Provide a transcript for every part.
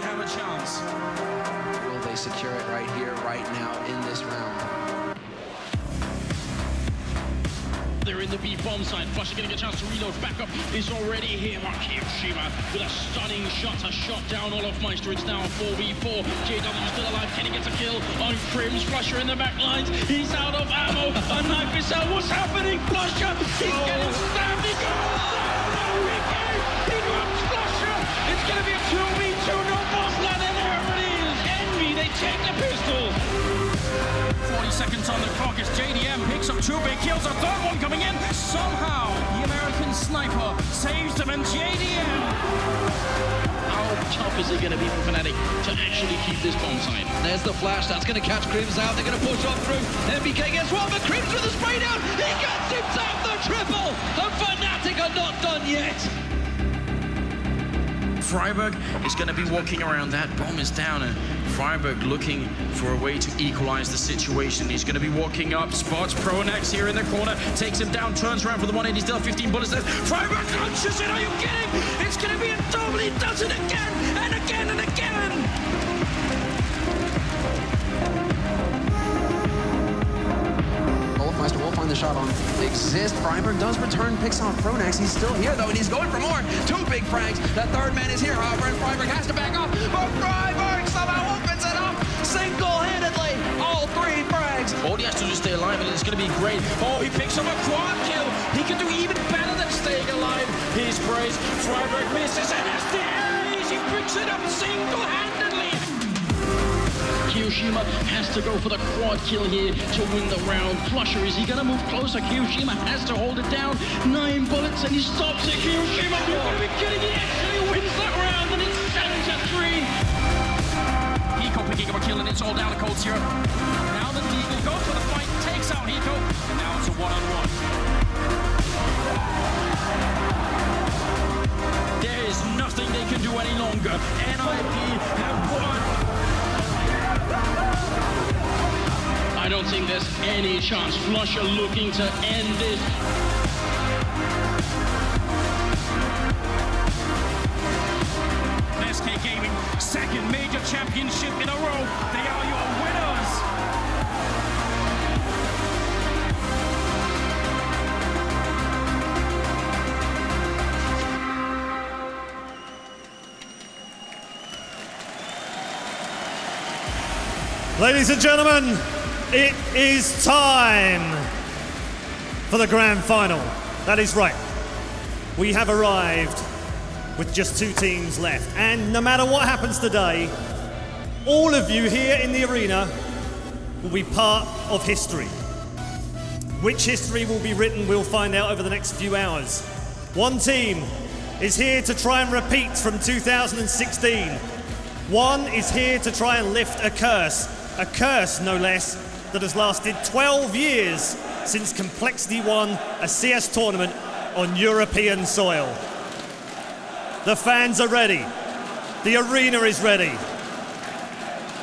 really have a chance. Will they secure it right here, right now, in this round? They're in the B bomb side. Flusha getting a chance to reload. Backup is already here. KioShiMa with a stunning shot. A shot down Olofmeister. It's now 4v4. JW still alive. Kenny gets a kill on Krimz. Flusha in the back lines. He's out of ammo. A knife is out. What's happening? Flusha. He's getting stabbed. He goes down. He drops Flusha. It's going to be a 2v2. No boss land. And there it is. Envy. They take the pistol. 40 seconds on the clock as JDM picks up two big kills, a third one coming in. Somehow, the American sniper saves them, and JDM... How tough is it going to be for Fnatic to actually keep this bomb site? There's the flash, that's going to catch Krimz out, they're going to push on through. MBK gets one, but Krimz with a spray down, he gets himself the triple! And Fnatic are not done yet! Friberg is going to be walking around. That bomb is down, and Friberg looking for a way to equalize the situation. He's going to be walking up, spots Pronax here in the corner, takes him down, turns around for the 180, still 15 bullets left. Friberg launches it, are you kidding? It's going to be a double, he does it again, and again, and again! Will find the shot on Exist. Friberg does return, picks off Pronax. He's still here, though, and he's going for more. Two big frags. The third man is here, however, and Friberg has to back off. But Friberg somehow opens it up single-handedly. All three frags. All he has to do is stay alive, and it's going to be great. Oh, he picks up a quad kill. He can do even better than staying alive. He's praised. Friberg misses, and it's the Aries. He picks it up single-handedly. KioShiMa has to go for the quad kill here to win the round. Flusha, is he going to move closer? KioShiMa has to hold it down. 9 bullets and he stops it. KioShiMa, you've got to be kidding, he actually wins that round and it's 7-3. Hiko picking up a kill and it's all down to coldzera. Now the Deagle goes for the fight, takes out Hiko, and now it's a 1-on-1. There is nothing they can do any longer. NIP have won. I don't think there's any chance. Flusha looking to end this. SK Gaming, second major championship in a row. They are your winners. Ladies and gentlemen, it is time for the grand final. That is right. We have arrived with just 2 teams left. And no matter what happens today, all of you here in the arena will be part of history. Which history will be written, we'll find out over the next few hours. One team is here to try and repeat from 2016. One is here to try and lift a curse. A curse, no less, that has lasted 12 years since Complexity won a CS tournament on European soil. The fans are ready. The arena is ready.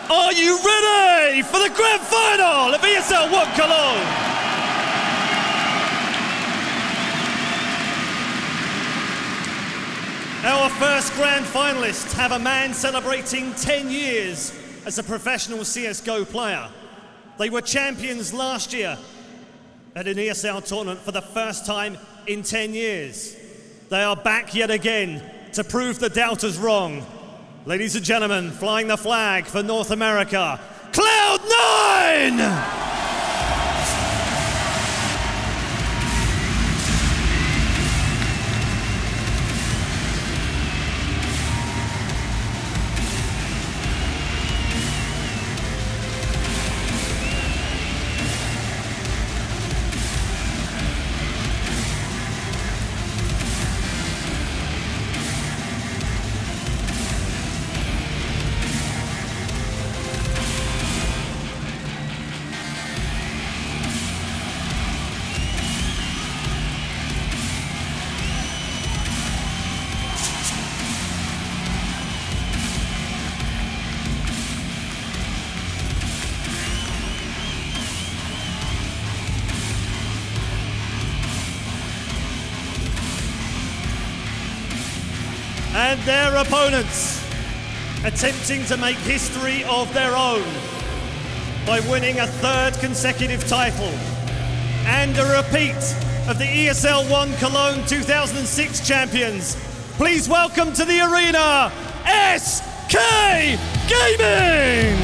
Are you ready for the grand final of ESL One Cologne? Our first grand finalists have a man celebrating 10 years as a professional CS:GO player. They were champions last year at an ESL tournament for the first time in 10 years. They are back yet again to prove the doubters wrong. Ladies and gentlemen, flying the flag for North America, Cloud9! Their opponents attempting to make history of their own by winning a third consecutive title and a repeat of the ESL One Cologne 2006 champions. Please welcome to the arena, SK Gaming!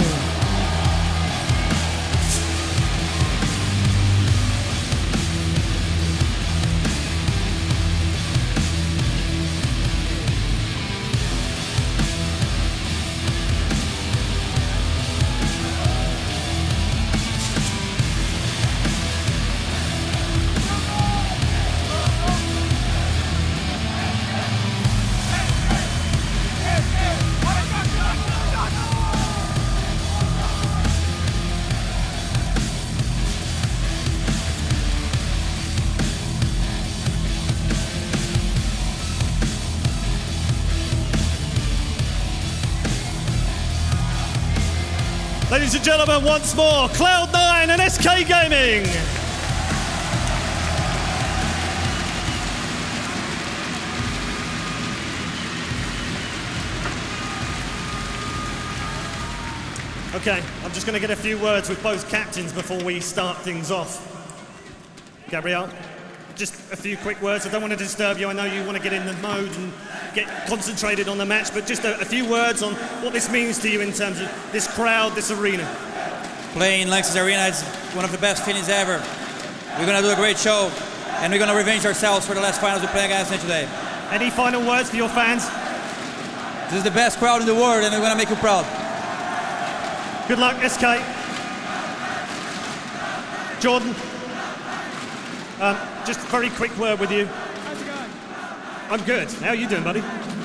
Ladies and gentlemen, once more, Cloud9 and SK Gaming. Okay, I'm just going to get a few words with both captains before we start things off. Gabrielle, just a few quick words. I don't want to disturb you. I know you want to get in the mode and get concentrated on the match, but just a few words on what this means to you in terms of this crowd, this arena. Playing Lanxess Arena is one of the best feelings ever. We're going to do a great show, and we're going to revenge ourselves for the last finals we played against them today. Any final words for your fans? This is the best crowd in the world, and we're going to make you proud. Good luck, SK. Jordan, just a very quick word with you. I'm good. How are you doing, buddy?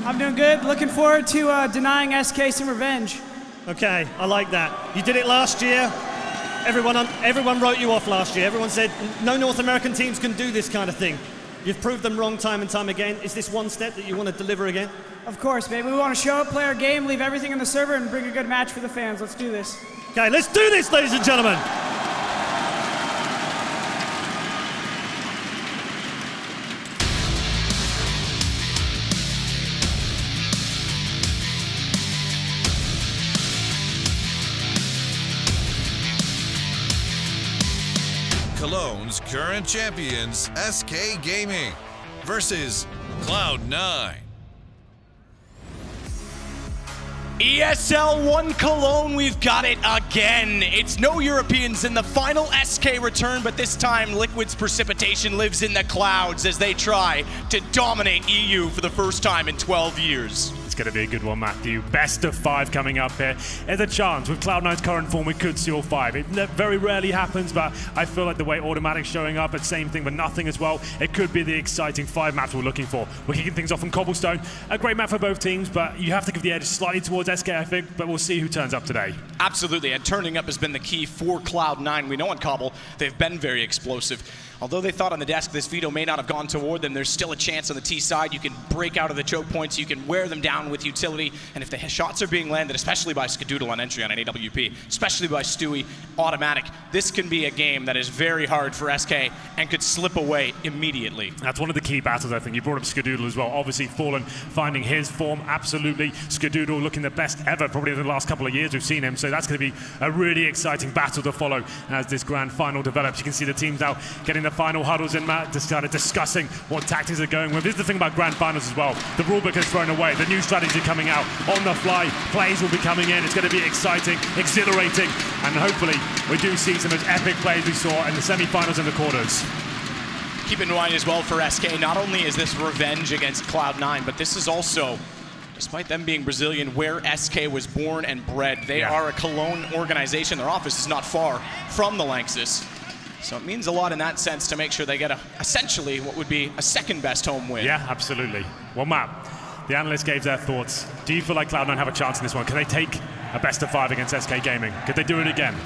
I'm doing good. Looking forward to denying SK some revenge. Okay, I like that. You did it last year. Everyone wrote you off last year. Everyone said, no North American teams can do this kind of thing. You've proved them wrong time and time again. Is this one step that you want to deliver again? Of course, baby. We want to show up, play our game, leave everything in the server, and bring a good match for the fans. Let's do this. Okay, let's do this, ladies and gentlemen. Cologne's current champions, SK Gaming, versus Cloud9. ESL One Cologne, we've got it again. It's no Europeans in the final SK return, but this time Liquid's precipitation lives in the clouds as they try to dominate EU for the first time in 12 years. Going to be a good one, Matthew. Best of five coming up here. There's a chance with Cloud9's current form we could see all five. It very rarely happens, but I feel like the way Automatic's showing up, it's same thing but nothing as well. It could be the exciting five match we're looking for. We're kicking things off from Cobblestone. A great map for both teams, but you have to give the edge slightly towards SK, I think, but we'll see who turns up today. Absolutely, and turning up has been the key for Cloud9. We know on Cobble they've been very explosive. Although they thought on the desk this veto may not have gone toward them, there's still a chance on the T side. You can break out of the choke points, you can wear them down with utility, and if the shots are being landed, especially by Skadoodle on entry on an AWP, especially by Stewie, Automatic, this can be a game that is very hard for SK and could slip away immediately. That's one of the key battles, I think. You brought up Skadoodle as well. Obviously, Fallen finding his form, absolutely. Skadoodle looking the best ever, probably in the last couple of years we've seen him, so that's going to be a really exciting battle to follow as this grand final develops. You can see the teams now getting the final huddles in, Matt, just kind of discussing what tactics are going with. This is the thing about grand finals as well. The rulebook is thrown away. The new strategy coming out on the fly. Plays will be coming in. It's going to be exciting, exhilarating, and hopefully we do see some of those epic plays we saw in the semi-finals and the quarters. Keep in mind as well for SK, not only is this revenge against Cloud9, but this is also, despite them being Brazilian, where SK was born and bred. They are a Cologne organization. Their office is not far from the Lanxess. So it means a lot in that sense to make sure they get essentially what would be a second best home win. Yeah, absolutely. Well, Matt, the analysts gave their thoughts. Do you feel like Cloud9 have a chance in this one? Can they take a best of five against SK Gaming? Could they do it again?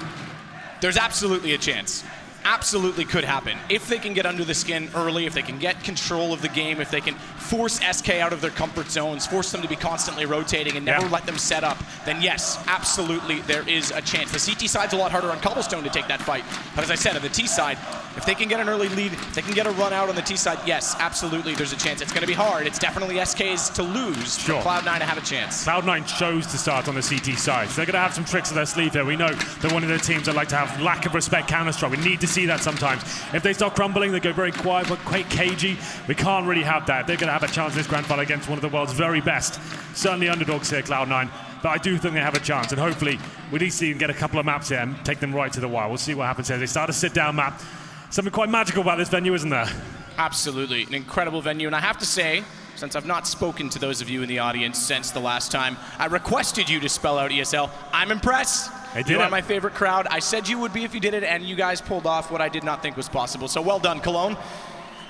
There's absolutely a chance. absolutely could happen. If they can get under the skin early, if they can get control of the game, if they can force SK out of their comfort zones, force them to be constantly rotating and never let them set up, then yes, absolutely there is a chance. The CT side's a lot harder on Cobblestone to take that fight. But as I said, on the T side, if they can get an early lead, if they can get a run out on the T side, yes, absolutely there's a chance. It's going to be hard. It's definitely SK's to lose for Cloud9 to have a chance. Cloud9 chose to start on the CT side. So they're going to have some tricks up their sleeve there. We know they're one of the teams that like to have lack of respect counter-strike. We need to see that sometimes. If they start crumbling, they go very quiet, but quite cagey. We can't really have that. They're going to have a chance in this grand final against one of the world's very best. Certainly underdogs here, Cloud9. But I do think they have a chance, and hopefully we need to see them get a couple of maps here and take them right to the wire. We'll see what happens here. They start a sit-down map. Something quite magical about this venue, isn't there? Absolutely. An incredible venue, and I have to say, since I've not spoken to those of you in the audience since the last time I requested you to spell out ESL, I'm impressed. You are my favorite crowd. I said you would be if you did it, and you guys pulled off what I did not think was possible. So well done, Cologne.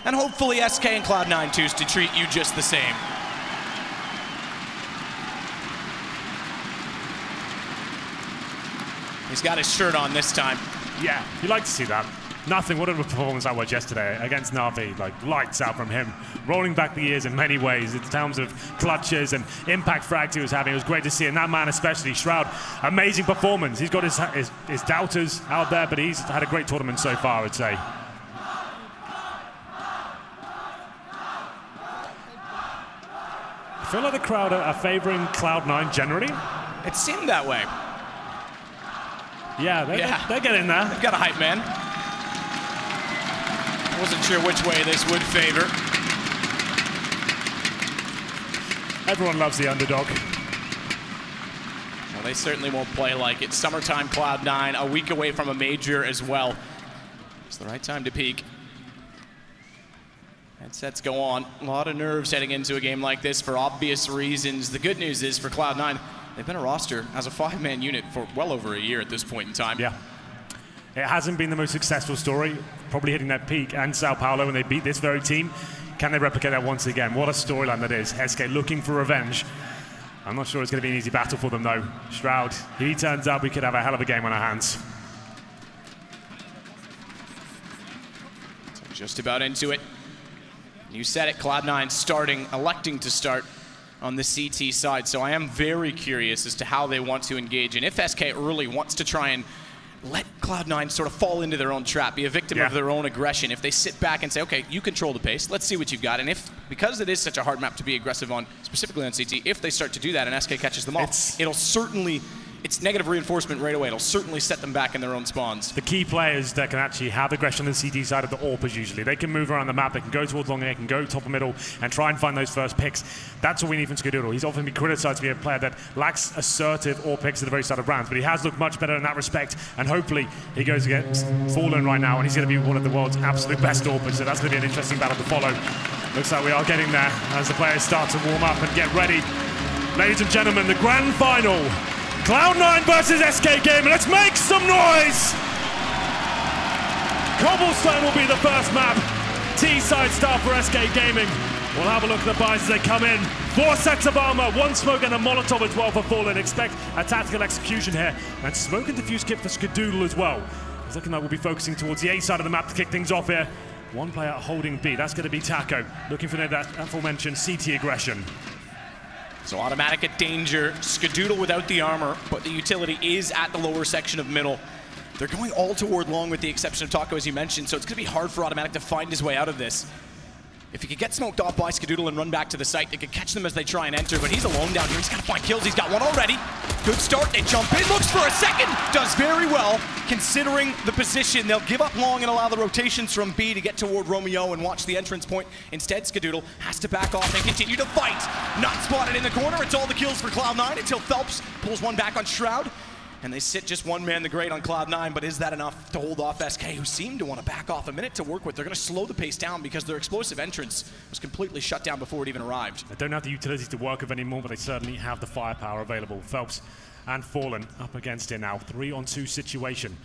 And hopefully SK and Cloud9 choose to treat you just the same. He's got his shirt on this time. Yeah, you like to see that. Nothing, what a performance that was yesterday against Na'Vi, like lights out from him, rolling back the years in many ways in terms of clutches and impact frags he was having. It was great to see, and that man especially, Shroud, amazing performance. He's got his doubters out there, but he's had a great tournament so far, I would say. I feel like the crowd are favouring Cloud9 generally. It seemed that way. Yeah, they're getting there. They've got a hype man. I wasn't sure which way this would favor. Everyone loves the underdog. Well, they certainly won't play like it. Summertime Cloud9, a week away from a major as well. It's the right time to peak. Headsets go on. A lot of nerves heading into a game like this for obvious reasons. The good news is for Cloud9, they've been a roster as a five-man unit for well over a year at this point in time. Yeah. It hasn't been the most successful story, probably hitting that peak, and Sao Paulo when they beat this very team. Can they replicate that once again? What a storyline that is. SK looking for revenge. I'm not sure it's going to be an easy battle for them, though. Shroud, if he turns up, we could have a hell of a game on our hands. So just about into it. You said it, Cloud9 starting, electing to start on the CT side, so I am very curious as to how they want to engage, and if SK early wants to try and let Cloud9 sort of fall into their own trap, be a victim of their own aggression. If they sit back and say, okay, you control the pace, let's see what you've got. And if, because it is such a hard map to be aggressive on, specifically on CT, if they start to do that and SK catches them off, it'll certainly, it's negative reinforcement right away. It'll certainly set them back in their own spawns. The key players that can actually have aggression on the CT side of the AWPers usually. They can move around the map, they can go towards long, they can go top of middle and try and find those first picks. That's what we need from Skadoodle. He's often been criticized to be a player that lacks assertive AWP picks at the very start of rounds, but he has looked much better in that respect, and hopefully he goes against Fallen right now, and he's going to be one of the world's absolute best AWPers, so that's going to be an interesting battle to follow. Looks like we are getting there as the players start to warm up and get ready. Ladies and gentlemen, the grand final. Cloud9 versus SK Gaming. Let's make some noise! Cobblestone will be the first map. T-side start for SK Gaming. We'll have a look at the buys as they come in. 4 sets of armor, 1 smoke and a Molotov as well for Fallen. Expect a tactical execution here. And smoke and diffuse kit for Skadoodle as well. It's looking like we'll be focusing towards the A side of the map to kick things off here. One player holding B, that's going to be Taco. Looking for that aforementioned CT aggression. So Automatic at danger, Skadoodle without the armor, but the utility is at the lower section of middle. They're going all toward long with the exception of Taco, as you mentioned, so it's going to be hard for Automatic to find his way out of this. If he could get smoked off by Skadoodle and run back to the site, they could catch them as they try and enter, but he's alone down here. He's got to find kills. He's got one already. Good start. They jump in. Looks for a second. Does very well, considering the position. They'll give up long and allow the rotations from B to get toward Romeo and watch the entrance point. Instead, Skadoodle has to back off and continue to fight. Not spotted in the corner. It's all the kills for Cloud9 until Phelps pulls one back on Shroud. And they sit just one man the great on Cloud9, but is that enough to hold off SK, who seem to want to back off a minute to work with? They're going to slow the pace down because their explosive entrance was completely shut down before it even arrived. They don't have the utilities to work with anymore, but they certainly have the firepower available. Phelps and Fallen up against it now. 3-on-2 situation.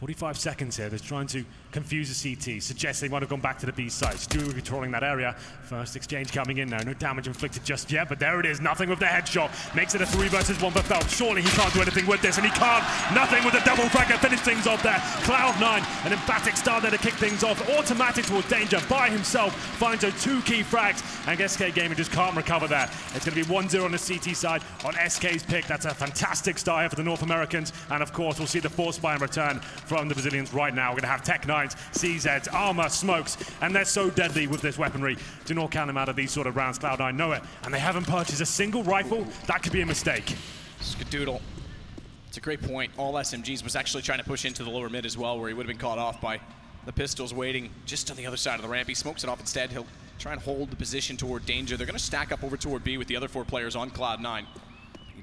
45 seconds here. They're trying to confuse the CT, suggests they might have gone back to the B site. Stewie controlling that area. First exchange coming in now. No damage inflicted just yet, but there it is. Nothing with the headshot. Makes it a 3 versus 1 for Phelps. Surely he can't do anything with this, and he can't. Nothing with the double frag to finish things off there. Cloud9, an emphatic start there to kick things off. Automatic towards danger by himself. Finds those 2 key frags, and SK Gaming just can't recover that. It's going to be 1-0 on the CT side on SK's pick. That's a fantastic start here for the North Americans, and of course, we'll see the force buy in return from the Brazilians right now. We're going to have Tech9s, CZs, Armor, Smokes, and they're so deadly with this weaponry. Do not count them out of these sort of rounds. Cloud9 know it, and they haven't purchased a single rifle. That could be a mistake. Skadoodle. It's a great point. All SMGs was actually trying to push into the lower mid as well, where he would have been caught off by the pistols waiting just on the other side of the ramp. He smokes it off instead. He'll try and hold the position toward danger. They're going to stack up over toward B with the other 4 players on Cloud9.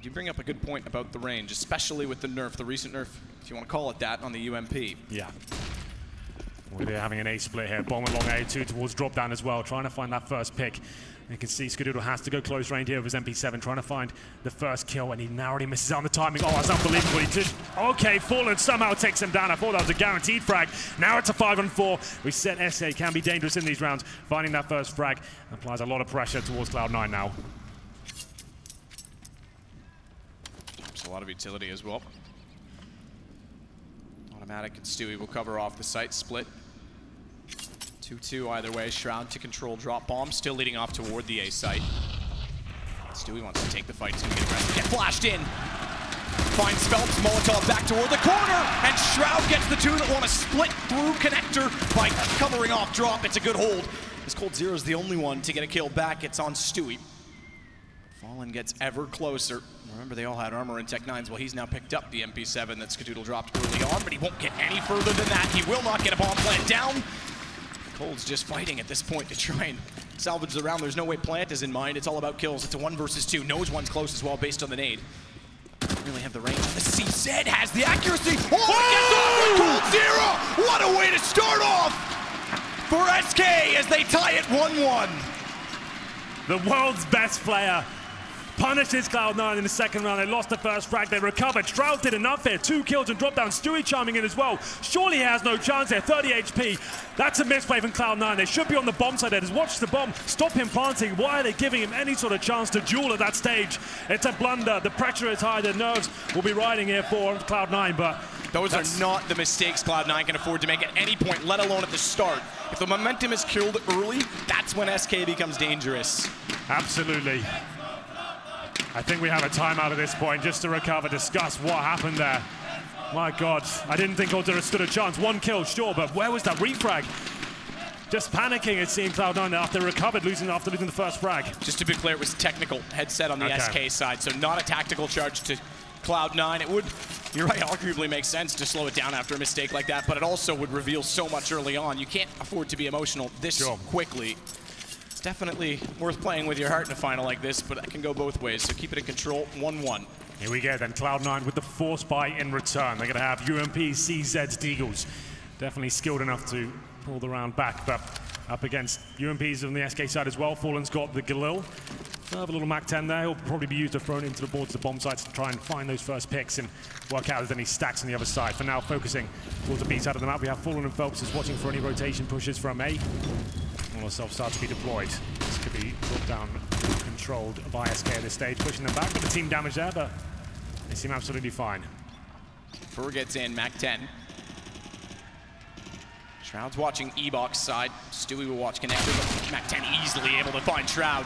You bring up a good point about the range, especially with the nerf, the recent nerf, if you want to call it that, on the UMP. Yeah. Well, they're having an A split here. Bomb along A2 towards drop down as well, trying to find that first pick. You can see Skadoodle has to go close range here with his MP7, trying to find the first kill, and he narrowly misses out on the timing. Oh, that's unbelievable. He just, okay, Fallen somehow takes him down. I thought that was a guaranteed frag. Now it's a 5-on-4. We said SA can be dangerous in these rounds. Finding that first frag applies a lot of pressure towards Cloud9 now. A lot of utility as well. Automatic and Stewie will cover off the site split. 2-2 either way. Shroud to control drop bomb, still leading off toward the A site. Stewie wants to take the fight. He's going to get arrested. Get flashed in. Finds Phelps, Molotov back toward the corner, and Shroud gets the 2 that want to split through connector by covering off drop. It's a good hold. This coldzera is the only one to get a kill back. It's on Stewie. Fallen gets ever closer. Remember, they all had armor and Tech9s. Well, he's now picked up the MP7 that Skadoodle dropped early on, but he won't get any further than that. He will not get a bomb plant down. Cold's just fighting at this point to try and salvage the round. There's no way plant is in mind. It's all about kills. It's a 1 versus 2. Knows one's close as well based on the nade. Doesn't really have the range. The CZ has the accuracy. Oh, it gets off with coldzera! What a way to start off for SK as they tie it 1-1. The world's best player punishes Cloud9 in the second round. They lost the first frag, they recovered. Shroud did enough here, 2 kills and drop down. Stewie chiming in as well. Surely he has no chance there, 30 HP. That's a misplay from Cloud9. They should be on the bomb side there. Just watch the bomb, stop him planting. Why are they giving him any sort of chance to duel at that stage? It's a blunder, the pressure is high, the nerves will be riding here for Cloud9, but those are not the mistakes Cloud9 can afford to make at any point, let alone at the start. If the momentum is killed early, that's when SK becomes dangerous. Absolutely. I think we have a timeout at this point just to recover, discuss what happened there. My God, I didn't think coldzera stood a chance. 1 kill, sure, but where was that refrag? Just panicking, it seemed, Cloud9 after recovered, after losing the first frag. Just to be clear, it was technical headset on the SK side, so not a tactical charge to Cloud9. It would, you're right, arguably makes sense to slow it down after a mistake like that, but it also would reveal so much early on. You can't afford to be emotional this quickly. It's definitely worth playing with your heart in a final like this, but that can go both ways, so keep it in control. 1-1. Here we go then, Cloud9 with the force buy in return. They're going to have UMP, CZs, Deagles. Definitely skilled enough to pull the round back, but up against UMPs on the SK side as well. Fallen's got the Galil. They'll have a little MAC-10 there. He'll probably be used to thrown into the boards, the bomb sites, to try and find those first picks and work out if there's any stacks on the other side. For now, focusing towards the B side of the map. We have Fallen and Phelps is watching for any rotation pushes from A. Ourselves start to be deployed. This could be brought down, controlled by SK at this stage, pushing them back. But the team damage there, but they seem absolutely fine. Fer gets in, MAC-10. Shroud's watching E-box side. Stewie will watch connector, but MAC-10 easily able to find Shroud.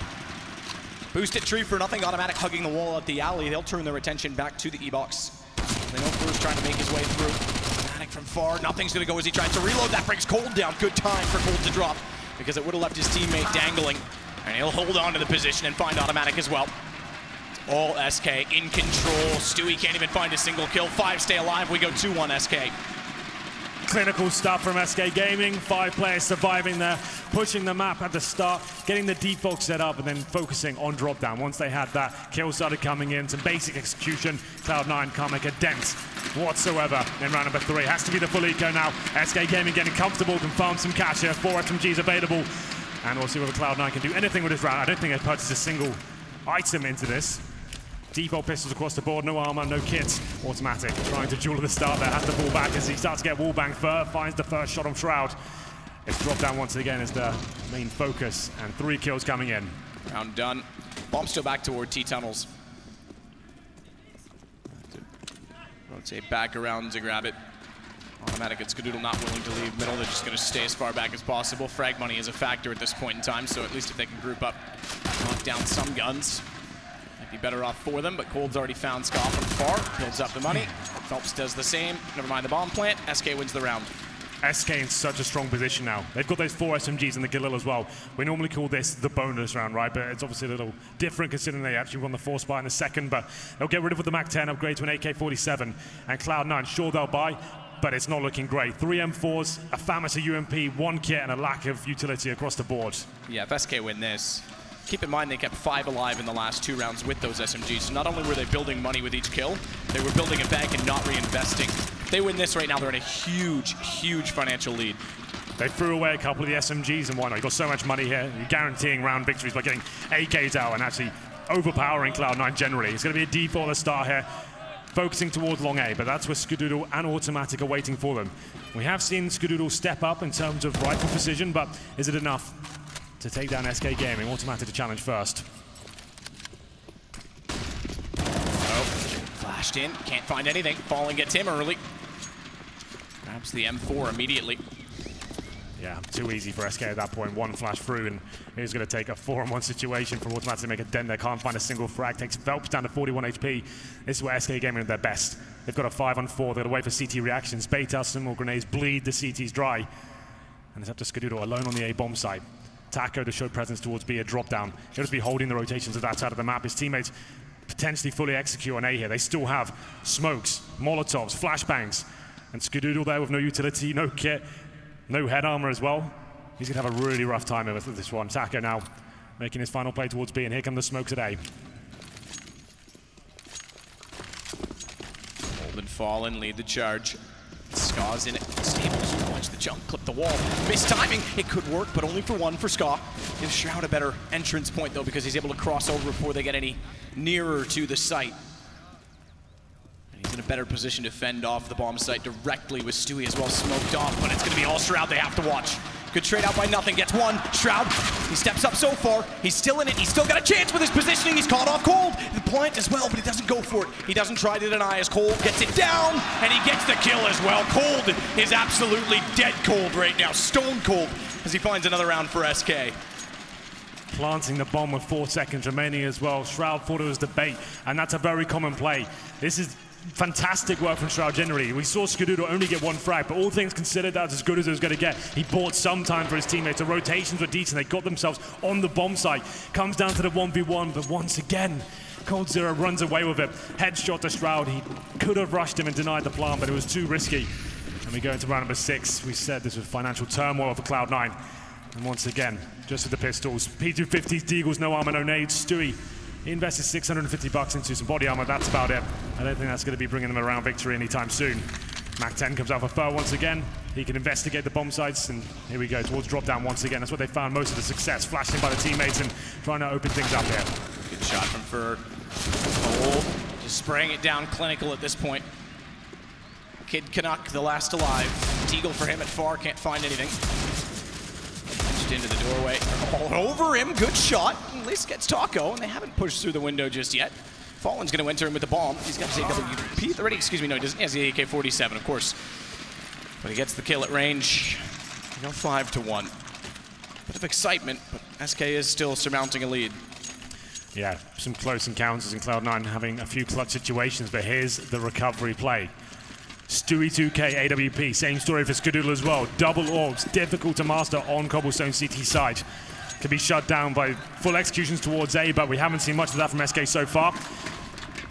Boost at tree for nothing, Automatic hugging the wall at the alley. They'll turn their attention back to the E-box. They know Fer's trying to make his way through. Automatic from Fer, nothing's gonna go as he tries to reload. That brings Cold down. Good time for Cold to drop, because it would have left his teammate dangling, and he'll hold on to the position and find Automatic as well. It's all SK in control. Stewie can't even find a single kill. 5 stay alive. We go 2-1 SK. Clinical stuff from SK Gaming. 5 players surviving there, pushing the map at the start, getting the default set up, and then focusing on drop down. Once they had that, kills started coming in. Some basic execution. Cloud9 can't make a dent whatsoever in round number 3. Has to be the full eco now. SK Gaming getting comfortable, can farm some cash here. 4 SMGs available, and we'll see whether Cloud9 can do anything with this round. I don't think they've purchased a single item into this. Depot pistols across the board, no armor, no kits. Automatic trying to duel at the start there, has to fall back as he starts to get wallbanged. Fer finds the first shot on Shroud. It's dropped down once again as the main focus, and 3 kills coming in. Round done. Bomb still back toward T-Tunnels. Rotate back around to grab it. Automatic at Skadoodle not willing to leave middle, they're just going to stay as far back as possible. Frag money is a factor at this point in time, so at least if they can group up, knock down some guns, might be better off for them. But Cold's already found Ska from far, builds up the money. Phelps does the same, never mind the bomb plant, SK wins the round. SK in such a strong position now. They've got those 4 SMGs and the Galil as well. We normally call this the bonus round, right? But it's obviously a little different considering they actually won the 4 spot in the second, but they'll get rid of the MAC-10 upgrade to an AK-47. And Cloud9, sure they'll buy, but it's not looking great. 3 M4s, a famous UMP, 1 kit, and a lack of utility across the board. Yeah, if SK win this, keep in mind they kept 5 alive in the last 2 rounds with those SMGs. So not only were they building money with each kill, they were building it back and not reinvesting. If they win this right now, they're in a huge, huge financial lead. They threw away a couple of the SMGs and why not? You've got so much money here. You're guaranteeing round victories by getting AKs out and actually overpowering Cloud9 generally. It's going to be a D4 at the start here, focusing towards long A, but that's where Skadoodle and Automatic are waiting for them. We have seen Skadoodle step up in terms of rifle precision, but is it enough to take down SK Gaming? Automatic to challenge first. Oh, flashed in, can't find anything. Fallen gets him early. Grabs the M4 immediately. Yeah, too easy for SK at that point. 1 flash through, and he's going to take a 4-on-1 situation for Automatic to make a dent there. Can't find a single frag. Takes Phelps down to 41 HP. This is where SK Gaming are their best. They've got a 5-on-4. They've got to wait for CT reactions. Bait out some more grenades. Bleed the CTs dry. And it's up to Skadoodle alone on the A bomb site. Taco to show presence towards B, a drop down. He'll just be holding the rotations of that side of the map. His teammates potentially fully execute on A here. They still have smokes, Molotovs, flashbangs. And Skadoodle there with no utility, no kit. No head armor as well. He's going to have a really rough time with this one. Taco now making his final play towards B, and here come the smokes at A. Hold and Fallen lead the charge. Ska's in it. Stables watch the jump, clip the wall. Missed timing. It could work, but only for 1 for Ska. Gives Shroud a better entrance point, though, because he's able to cross over before they get any nearer to the site. He's in a better position to fend off the bomb site directly with Stewie as well smoked off, but it's going to be all Shroud they have to watch. Good trade out by Nothing, gets 1. Shroud, he steps up so far. He's still in it. He's still got a chance with his positioning. He's caught off Cold. The plant as well, but he doesn't go for it. He doesn't try to deny as Cold gets it down, and he gets the kill as well. Cold is absolutely dead cold right now. Stone cold as he finds another round for SK. Planting the bomb with 4 seconds remaining as well. Shroud thought it was the bait, and that's a very common play. This is fantastic work from Shroud generally. We saw Skadoodle only get 1 frag, but all things considered, that's as good as it was going to get. He bought some time for his teammates. The rotations were decent. They got themselves on the bomb site. Comes down to the 1v1, but once again, coldzera runs away with it. Headshot to Shroud. He could have rushed him and denied the plan, but it was too risky. And we go into round number 6. We said this was financial turmoil for Cloud9. And once again, just with the pistols. P250s, deagles, no armor, no nades. Stewie, he invested $650 into some body armor, that's about it. I don't think that's going to be bringing them around victory anytime soon. MAC-10 comes out for Fer once again. He can investigate the bomb sites, and here we go, towards drop down once again. That's what they found most of the success, flashing by the teammates and trying to open things up here. Good shot from Fer. Oh, just spraying it down clinical at this point. Kid Canuck, the last alive. Deagle for him at far, can't find anything. Into the doorway, all over him, good shot. At least gets Taco, and they haven't pushed through the window just yet. Fallen's going to enter him with the bomb. He's got the JWP already, excuse me, no, he doesn't. He has the AK-47, of course. But he gets the kill at range, you know, 5-1. Bit of excitement, but SK is still surmounting a lead. Yeah, some close encounters in Cloud9 having a few clutch situations, but here's the recovery play. Stewie2K, AWP, same story for Skadoodle as well. Double orgs, difficult to master on Cobblestone CT side. Can be shut down by full executions towards A, but we haven't seen much of that from SK so far.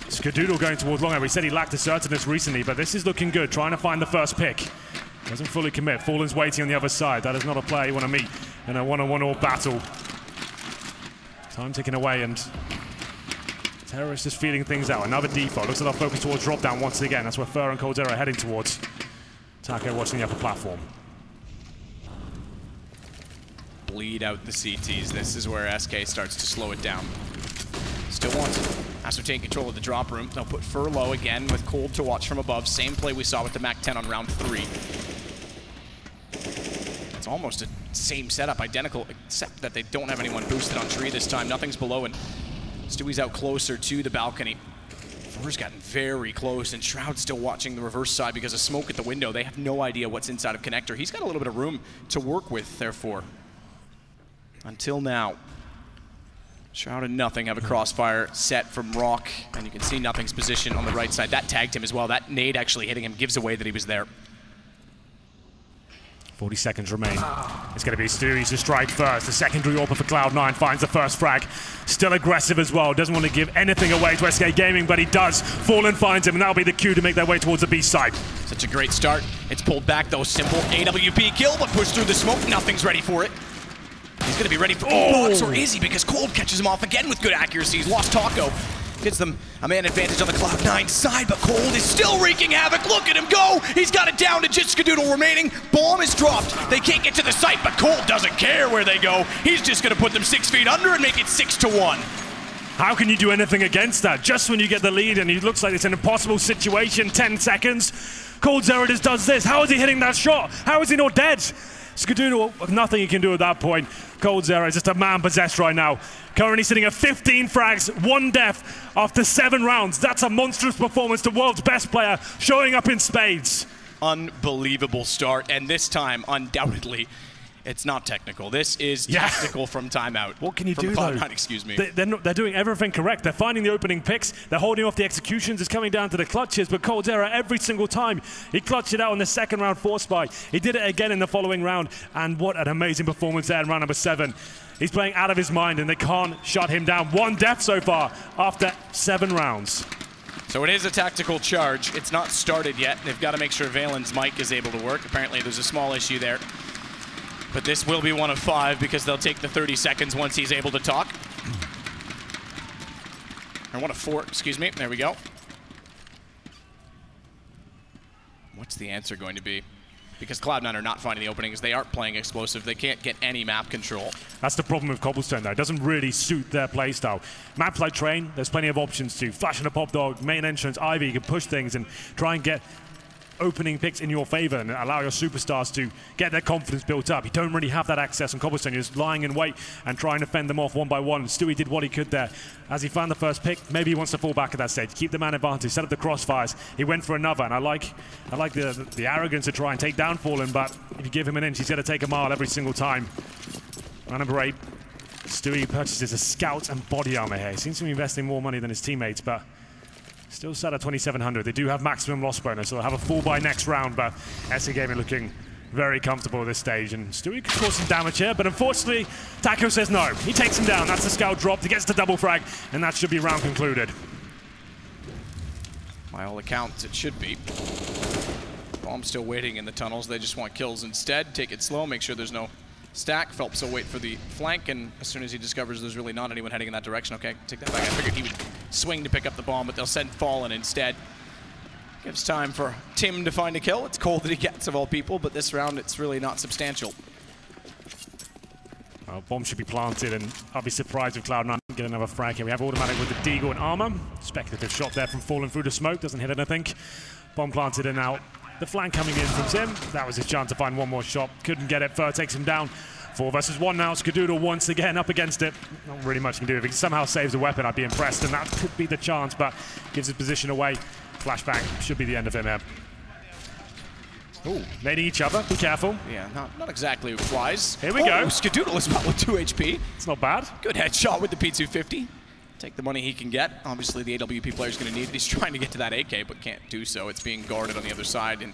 Skadoodle going towards long A. We said he lacked assertiveness recently, but this is looking good, trying to find the first pick. Doesn't fully commit. Fallen's waiting on the other side. That is not a player you want to meet in a one-on-one or battle. Time ticking away, and Terrorist is feeling things out. Another default. Looks like they'll focus towards drop down once again. That's where Fer and coldzera are heading towards. Taco watching the upper platform. Bleed out the CTs. This is where SK starts to slow it down. Still wants it. Has to take control of the drop room. They'll put Fer low again with Cold to watch from above. Same play we saw with the MAC-10 on round 3. It's almost the same setup, identical, except that they don't have anyone boosted on tree this time. Nothing's below, and Stewie's out closer to the balcony. Fer's gotten very close, and Shroud's still watching the reverse side because of smoke at the window. They have no idea what's inside of Connector. He's got a little bit of room to work with, therefore. Until now. Shroud and Nothing have a crossfire set from Rock, and you can see Nothing's position on the right side. That tagged him as well. That nade actually hitting him gives away that he was there. 40 seconds remain. It's going to be Stewie's to strike first. The secondary AWP for Cloud9 finds the first frag. Still aggressive as well. Doesn't want to give anything away to SK Gaming, but he does. Fallen finds him, and that'll be the cue to make their way towards the B side. Such a great start. It's pulled back, though. Simple AWP kill, but pushed through the smoke. Nothing's ready for it. He's going to be ready for box, or is he? Because Cold catches him off again with good accuracy. He's lost Taco. Gives them a man advantage on the Cloud9 side, but Cold is still wreaking havoc. Look at him go! He's got it down to just Skadoodle remaining. Bomb is dropped. They can't get to the site, but Cold doesn't care where they go. He's just going to put them 6 feet under and make it 6-1. How can you do anything against that? Just when you get the lead, and it looks like it's an impossible situation. 10 seconds. coldzera just does this. How is he hitting that shot? How is he not dead? Skadoodle, nothing he can do at that point. coldzera is just a man possessed right now. Currently sitting at 15 frags, 1 death after 7 rounds. That's a monstrous performance. The world's best player showing up in spades. Unbelievable start, and this time, undoubtedly, it's not technical. This is tactical from timeout. What can you do, though? Excuse me. They're doing everything correct. They're finding the opening picks. They're holding off the executions. It's coming down to the clutches, but coldzera every single time. He clutched it out on the second round force buy. He did it again in the following round, and what an amazing performance there in round number 7. He's playing out of his mind, and they can't shut him down. 1 death so far after 7 rounds. So it is a tactical charge. It's not started yet. They've got to make sure Valen's mic is able to work. Apparently there's a small issue there. But this will be 1 of 5 because they'll take the 30 seconds once he's able to talk. Or 1 of 4, excuse me. There we go. What's the answer going to be? Because Cloud9 are not finding the openings. They aren't playing explosive. They can't get any map control. That's the problem with Cobblestone, though. It doesn't really suit their playstyle. Maps like Train, there's plenty of options to flash and a pop dog, main entrance, Ivy. You can push things and try and get opening picks in your favor and allow your superstars to get their confidence built up. You don't really have that access on Cobblestone. You're just lying in wait and trying to fend them off 1 by 1. Stewie did what he could there. As he found the first pick, maybe he wants to fall back at that stage. Keep the man advantage, set up the crossfires. He went for another, and I like the arrogance to try and take down Fallen, but if you give him an inch, he's going to take a mile every single time. Round number 8, Stewie purchases a scout and body armor here. He seems to be investing more money than his teammates, but still sat at 2,700. They do have maximum loss bonus, so they'll have a full buy next round, but SK Gaming looking very comfortable at this stage. And Stewie could cause some damage here, but unfortunately, Taco says no. He takes him down. That's the scout dropped. He gets the double frag, and that should be round concluded. By all accounts, it should be. Bomb's still waiting in the tunnels. They just want kills instead. Take it slow, make sure there's no stack. Phelps will wait for the flank, and as soon as he discovers there's really not anyone heading in that direction, okay, take that back. I figured he would swing to pick up the bomb, but they'll send Fallen instead. Gives time for Tim to find a kill. It's Cold that he gets, of all people, but this round it's really not substantial. Well, bomb should be planted, and I'll be surprised if Cloud9 can get another frag here. We have Automatic with the Deagle and armor. Speculative shot there from Fallen through the smoke. Doesn't hit anything. Bomb planted and out. The flank coming in from Tim. That was his chance to find 1 more shot. Couldn't get it. Fer takes him down. 4 versus 1 now. Skadoodle once again up against it. Not really much he can do. If he somehow saves a weapon, I'd be impressed. And that could be the chance, but gives his position away. Flashbang should be the end of him here. Ooh, nading each other. Be careful. Yeah, not exactly flies. Here we go. Skadoodle is about with 2 HP. It's not bad. Good headshot with the P250. Take the money he can get. Obviously, the AWP player is going to need it. He's trying to get to that AK, but can't do so. It's being guarded on the other side, and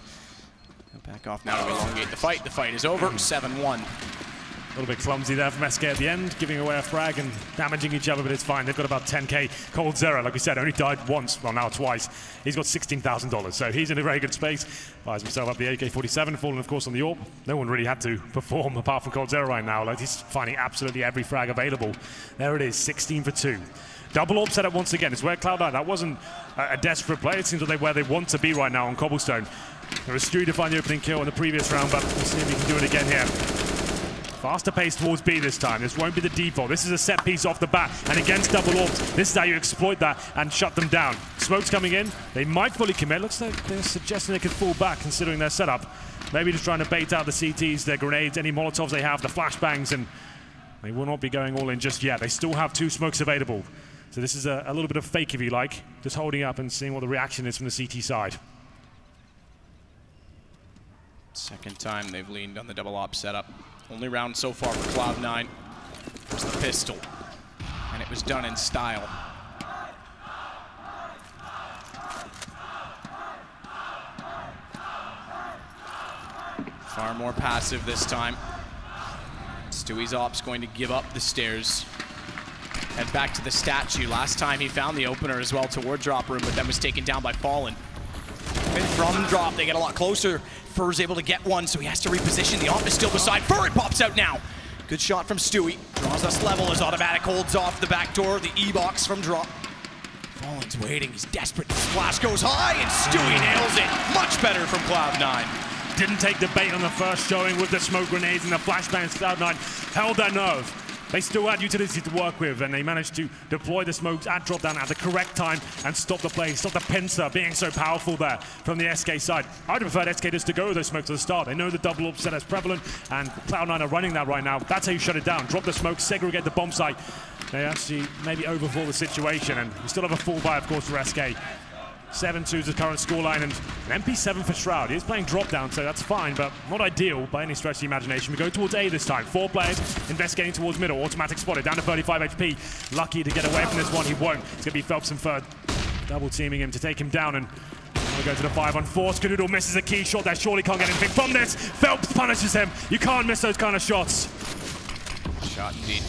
he'll back off now to elongate the fight. The fight is over. 7-1. A little bit clumsy there from SK at the end, giving away a frag and damaging each other, but it's fine. They've got about 10k. coldzera, like we said, only died once, well now twice. He's got $16,000, so he's in a very good space. Buys himself up the AK-47, Fallen of course on the AWP. No one really had to perform apart from coldzera right now. Like, he's finding absolutely every frag available. There it is, 16 for 2. Double AWP setup once again. It's where Cloud9, that wasn't a desperate play. It seems like they're where they want to be right now on Cobblestone. There was Stewie to find the opening kill in the previous round, but we'll see if he can do it again here. Faster pace towards B this time. This won't be the default. This is a set piece off the bat. And against double orbs, this is how you exploit that and shut them down. Smoke's coming in. They might fully commit. Looks like they're suggesting they could fall back considering their setup. Maybe just trying to bait out the CTs, their grenades, any Molotovs they have, the flashbangs, and they will not be going all in just yet. They still have two smokes available. So this is a little bit of fake, if you like, just holding up and seeing what the reaction is from the CT side. Second time they've leaned on the double op setup. Only round so far for Cloud9 was the pistol, and it was done in style. Far more passive this time. Stewie's op's going to give up the stairs. Head back to the statue. Last time he found the opener as well toward drop room, but then was taken down by Fallen. And from drop, they get a lot closer. Fur's able to get one, so he has to reposition. The op is still beside Fur. It pops out now. Good shot from Stewie. Draws us level as Automatic holds off the back door. The E-box from drop. Fallen's waiting. He's desperate. The splash goes high, and Stewie nails it. Much better from Cloud9. Didn't take the bait on the first showing with the smoke grenades and the flashbangs. Cloud9 held their nerve. They still had utility to work with, and they managed to deploy the smokes at drop down at the correct time and stop the play, stop the pincer being so powerful there from the SK side. I would have preferred SK just to go with those smokes at the start. They know the double upset is prevalent, and Cloud9 are running that right now. That's how you shut it down. Drop the smoke, segregate the bomb site. They actually maybe overthought the situation, and we still have a fall by, of course, for SK. 7-2 is the current scoreline, and an MP7 for Shroud. He is playing drop down, so that's fine, but not ideal by any stretch of the imagination. We go towards A this time. Four players investigating towards middle. Automatic spotted, down to 35 HP. Lucky to get away from this one, he won't. It's going to be Phelps and Fer double teaming him to take him down, and we go to the 5 on 4. Skadoodle misses a key shot there. Surely can't get anything from this. Phelps punishes him. You can't miss those kind of shots. Shot indeed.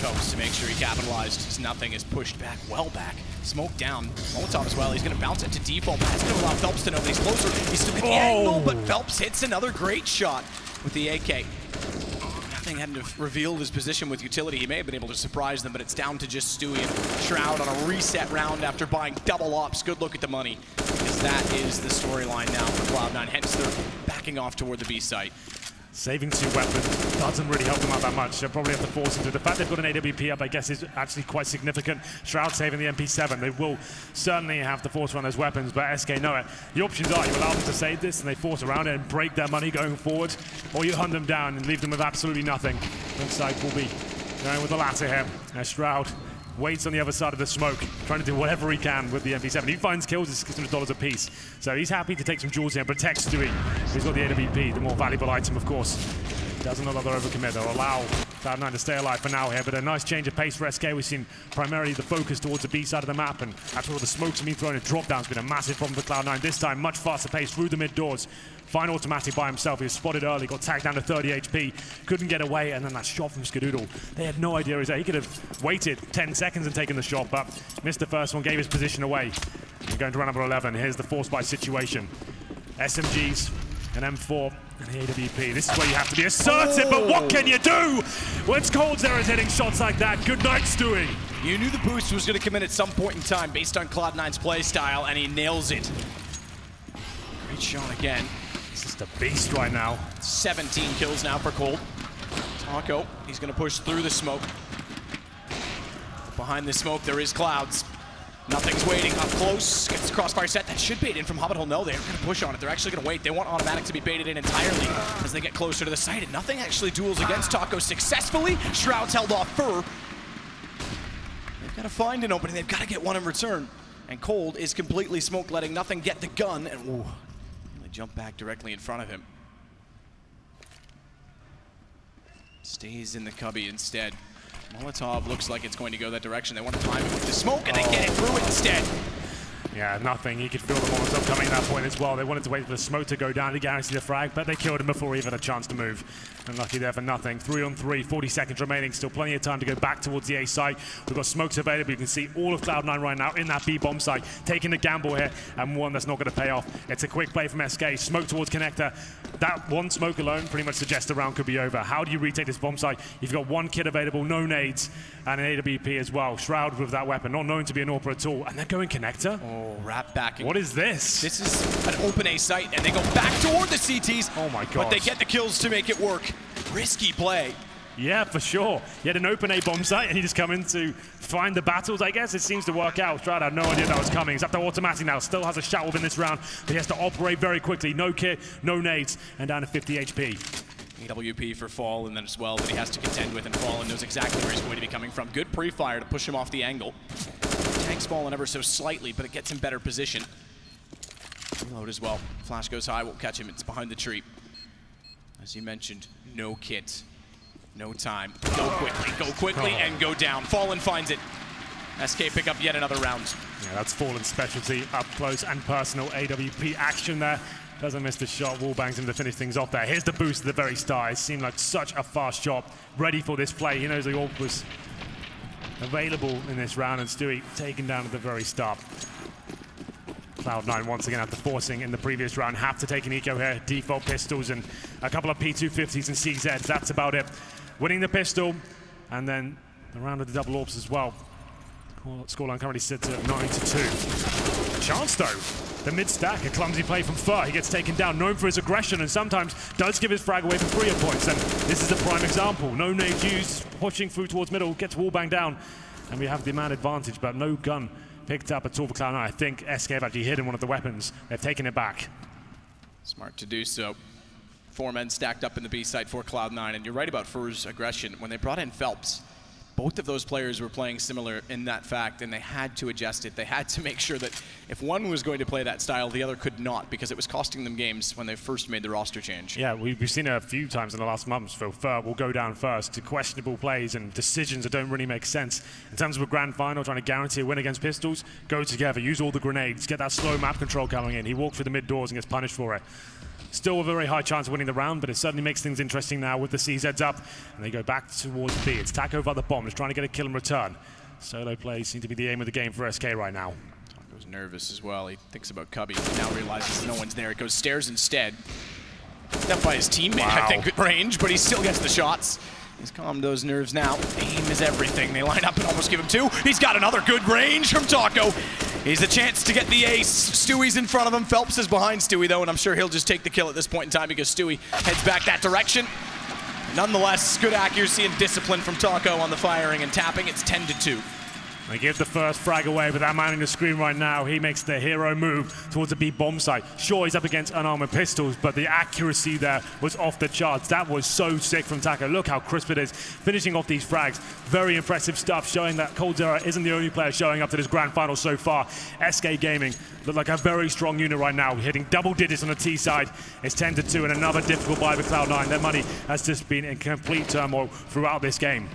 Phelps to make sure he capitalized. His nothing is pushed back, well back. Smoke down. Molotov as well. He's going to bounce it to default. That's going to allow Phelps to know that he's closer. He's still at the angle, but Phelps hits another great shot with the AK. Nothing hadn't revealed his position with utility. He may have been able to surprise them, but it's down to just Stewie and Shroud on a reset round after buying double ops. Good look at the money, because that is the storyline now for Cloud9. Hence, they're backing off toward the B site. Saving two weapons doesn't really help them out that much. They'll probably have to force into it. The fact they've got an AWP up, I guess, is actually quite significant. Shroud saving the MP7. They will certainly have to force around those weapons, but SK know it. The options are you allow them to save this, and they force around it and break their money going forward, or you hunt them down and leave them with absolutely nothing. Inside will be going with the latter here. Now Shroud waits on the other side of the smoke, trying to do whatever he can with the MP7. He finds kills, it's $600 a piece. So he's happy to take some jewels here and protect Stewie. He's got the AWP, the more valuable item, of course. Doesn't allow their overcommit or allow Cloud9 to stay alive for now here, but a nice change of pace for SK. We've seen primarily the focus towards the B side of the map, and after all the smokes have been thrown, a drop down's been a massive problem for Cloud9. This time, much faster pace through the mid doors. Fine Automatic by himself. He was spotted early, got tagged down to 30 HP, couldn't get away, and then that shot from Skadoodle. They had no idea he was there. He could have waited 10 seconds and taken the shot, but missed the first one, gave his position away. We're going to round number 11. Here's the force buy situation. SMGs, an M4, an AWP. This is where you have to be assertive, but what can you do? When coldzera is hitting shots like that, good night, Stewie. You knew the boost was going to come in at some point in time based on Cloud9's play style, and he nails it. Great shot again. This is the beast right now. 17 kills now for Cold. Taco, he's going to push through the smoke. Behind the smoke, there is Clouds. Nothing's waiting up close. Gets crossfire set. That should bait in from Hobbit Hole. No, they're going to push on it. They're actually going to wait. They want Automatic to be baited in entirely as they get closer to the site. And nothing actually duels against Taco successfully. Shroud's held off Fur. They've got to find an opening. They've got to get one in return. And Cold is completely smoked, letting nothing get the gun. And ooh, they jump back directly in front of him. Stays in the cubby instead. Molotov looks like it's going to go that direction. They want to time it with the smoke, and they get it through it instead. Yeah, nothing. He could feel the Molotov coming at that point as well. They wanted to wait for the smoke to go down to guarantee the frag, but they killed him before he even had a chance to move. Unlucky there for nothing. 3 on 3, 40 seconds remaining. Still plenty of time to go back towards the A site. We've got smokes available. You can see all of Cloud9 right now in that B bomb site, taking the gamble here, and one that's not going to pay off. It's a quick play from SK. Smoke towards connector. That one smoke alone pretty much suggests the round could be over. How do you retake this bomb site? You've got one kit available, no nades, and an AWP as well. Shroud with that weapon, not known to be an AWPer at all. And they're going connector? Wrap back. What is this? This is an open A site, and they go back toward the CTs. Oh my god. But they get the kills to make it work. Risky play. Yeah, for sure. He had an open A bomb site and he just come in to find the battles, I guess. It seems to work out. Shroud had no idea that was coming. He's up to Automatic now. Still has a shot within this round, but he has to operate very quickly. No kit, no nades, and down to 50 HP. WP for Fallen and then as well that he has to contend with, and Fallen knows exactly where he's going to be coming from. Good pre-fire to push him off the angle. Tanks Fallen ever so slightly, but it gets him better position. Reload as well. Flash goes high, won't catch him. It's behind the tree. As you mentioned, no kit. No time. Go quickly, and go down. Fallen finds it. SK pick up yet another round. Yeah, that's Fallen's specialty. Up close and personal AWP action there. Doesn't miss the shot. Wall bangs him to finish things off there. Here's the boost at the very start. It seemed like such a fast shot. Ready for this play. He knows the AWP was available in this round, and Stewie taken down at the very start. Cloud9 once again after forcing in the previous round. Have to take an eco here. Default pistols and a couple of P250s and CZs. That's about it. Winning the pistol and then the round of the double AWPs as well. Scoreline currently sits at 9-2. Chance though, the mid-stack, a clumsy play from Fer. He gets taken down, known for his aggression and sometimes does give his frag away for 3 points, and this is a prime example. No nade used, pushing through towards middle, gets wallbang down, and we have the man advantage, but no gun picked up at all for Cloud9. I think SK have actually hidden one of the weapons. They've taken it back. Smart to do so. 4 men stacked up in the B side for Cloud9, and you're right about Fer's aggression. When they brought in Phelps, both of those players were playing similar in that fact, and they had to adjust it. They had to make sure that if one was going to play that style, the other could not, because it was costing them games when they first made the roster change. Yeah, we've seen it a few times in the last months. Phil Fer will go down first to questionable plays and decisions that don't really make sense. In terms of a grand final, trying to guarantee a win against pistols, go together, use all the grenades, get that slow map control coming in. He walked through the mid doors and gets punished for it. Still a very high chance of winning the round, but it certainly makes things interesting now with the CZs up. And they go back towards B. It's Taco by the bomb. He's trying to get a kill and return. Solo plays seem to be the aim of the game for SK right now. Taco's nervous as well. He thinks about Cubby. Now realizes no one's there. It goes stairs instead. Stepped by his teammate, wow. I think, at range, but he still gets the shots. He's calmed those nerves now. Aim is everything. They line up and almost give him 2. He's got another good range from Taco. He's the chance to get the ace. Stewie's in front of him. Phelps is behind Stewie, though, and I'm sure he'll just take the kill at this point in time because Stewie heads back that direction. Nonetheless, good accuracy and discipline from Taco on the firing and tapping. It's 10-2. They give the first frag away, but that man in the screen right now, he makes the hero move towards the B bomb site. Sure, he's up against unarmored pistols, but the accuracy there was off the charts. That was so sick from Taco. Look how crisp it is, finishing off these frags. Very impressive stuff, showing that coldzera isn't the only player showing up to this grand final so far. SK Gaming look like a very strong unit right now, hitting double digits on the T side. It's 10-2 and another difficult buy for Cloud9. Their money has just been in complete turmoil throughout this game.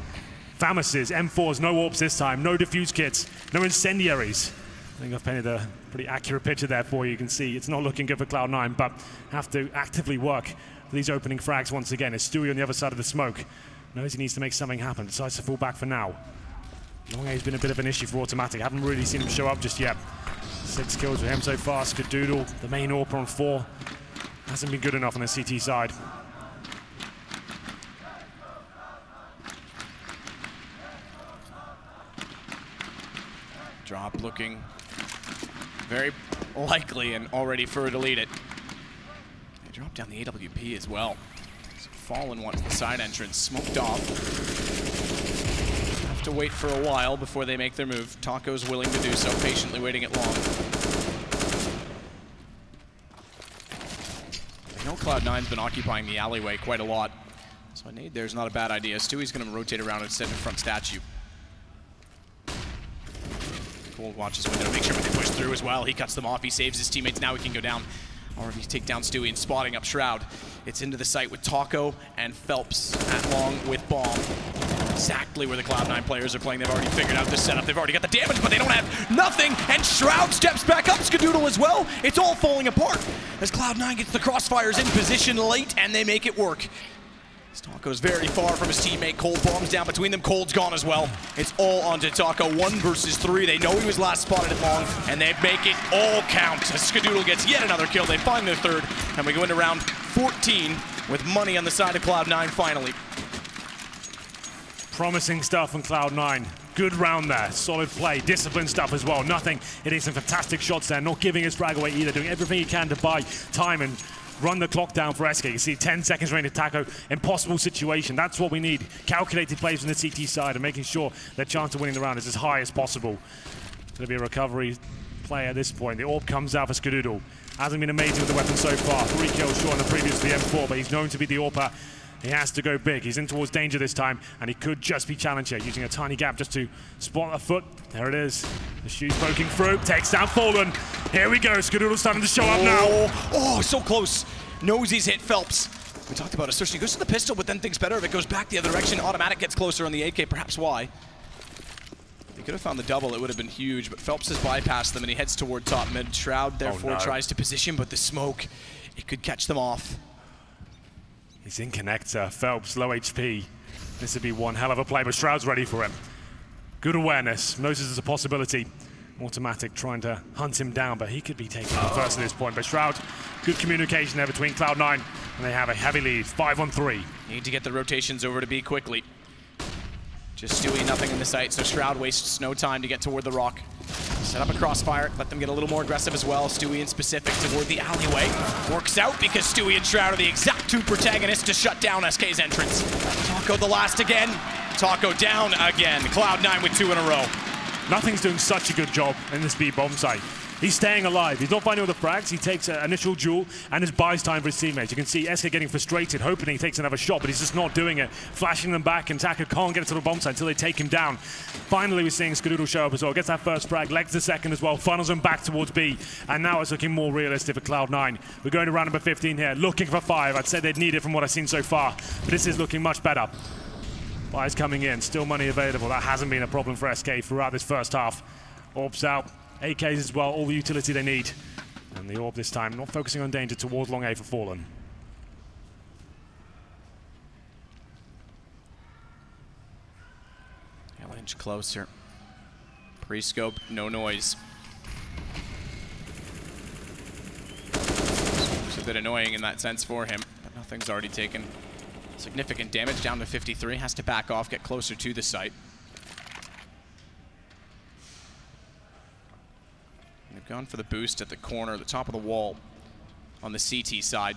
Famuses, M4s, no AWPs this time, no defuse kits, no incendiaries. I think I've painted a pretty accurate picture there for you. You can see it's not looking good for Cloud9, but have to actively work for these opening frags once again. It's Stewie on the other side of the smoke. Knows he needs to make something happen, decides to fall back for now. Long A's been a bit of an issue for Automatic. Haven't really seen him show up just yet. 6 kills for him so far. Skadoodle, the main AWP on 4. Hasn't been good enough on the CT side. Drop looking very likely and already for a delete it. They drop down the AWP as well. So Fallen wants the side entrance, smoked off. Have to wait for a while before they make their move. Taco's willing to do so, patiently waiting it long. I know Cloud9's been occupying the alleyway quite a lot, so a nade there's not a bad idea. Stewie's going to rotate around and set in front statue. Cold watches window, make sure they push through as well. He cuts them off, he saves his teammates, now he can go down. Or if he take down Stewie and spotting up Shroud. It's into the site with Taco and Phelps, along with Bomb. Exactly where the Cloud9 players are playing. They've already figured out the setup, they've already got the damage, but they don't have nothing, and Shroud steps back up, Skadoodle as well. It's all falling apart as Cloud9 gets the crossfires in position late, and they make it work. Taco's very far from his teammate. Cold bombs down between them. Cold's gone as well. It's all onto Taco. 1 versus 3. They know he was last spotted at long, and they make it all count. As Skadoodle gets yet another kill. They find their 3rd, and we go into round 14 with money on the side of Cloud9 finally. Promising stuff from Cloud9. Good round there. Solid play. Disciplined stuff as well. Nothing. It is some fantastic shots there. Not giving his frag away either. Doing everything he can to buy time and run the clock down for SK. You see 10 seconds remaining to Taco. Impossible situation. That's what we need. Calculated plays from the CT side and making sure their chance of winning the round is as high as possible. It's going to be a recovery play at this point. The orb comes out for Skadoodle. Hasn't been amazing with the weapon so far. 3 kills short on the previous to the M4, but he's known to be the AWPer. He has to go big. He's in towards danger this time, and he could just be challenged here, using a tiny gap just to spot a foot. There it is. The shoe's poking through. Takes down Fallen. Here we go. Skadoodle's starting to show up now. Oh, so close. Nosies hit Phelps. We talked about it. Searching. He goes to the pistol, but then thinks better of it. Goes back the other direction. Automatic gets closer on the AK. Perhaps why. They could have found the double. It would have been huge, but Phelps has bypassed them, and he heads toward top mid. Shroud, therefore, tries to position, but the smoke, it could catch them off. He's in connector. Phelps, low HP. This would be one hell of a play, but Shroud's ready for him. Good awareness. Notices there's a possibility. Automatic trying to hunt him down, but he could be taken first at this point. But Shroud, good communication there between Cloud9, and they have a heavy lead. 5-on-3. Need to get the rotations over to B quickly. Just Stewie, nothing in the sight, so Shroud wastes no time to get toward the rock. Set up a crossfire, let them get a little more aggressive as well. Stewie in specific toward the alleyway. Works out because Stewie and Shroud are the exact two protagonists to shut down SK's entrance. Taco the last again. Taco down again. Cloud9 with 2 in a row. Nothing's doing such a good job in this B bomb site. He's staying alive. He's not finding all the frags. He takes an initial duel and it buys time for his teammates. You can see SK getting frustrated, hoping he takes another shot, but he's just not doing it. Flashing them back, and Taco can't get to the bomb site until they take him down. Finally, we're seeing Skadoodle show up as well. Gets that first frag, legs the second as well, funnels him back towards B, and now it's looking more realistic for Cloud9. We're going to round number 15 here, looking for 5. I'd say they'd need it from what I've seen so far, but this is looking much better. Buys coming in, still money available. That hasn't been a problem for SK throughout this first half. Orbs out. AKs as well, all the utility they need. And the orb this time, not focusing on danger towards long A for Fallen. Yeah, 1 inch closer. Pre-scope, no noise. It's a bit annoying in that sense for him, but nothing's already taken. Significant damage, down to 53, has to back off, get closer to the site. They've gone for the boost at the corner, the top of the wall on the CT side.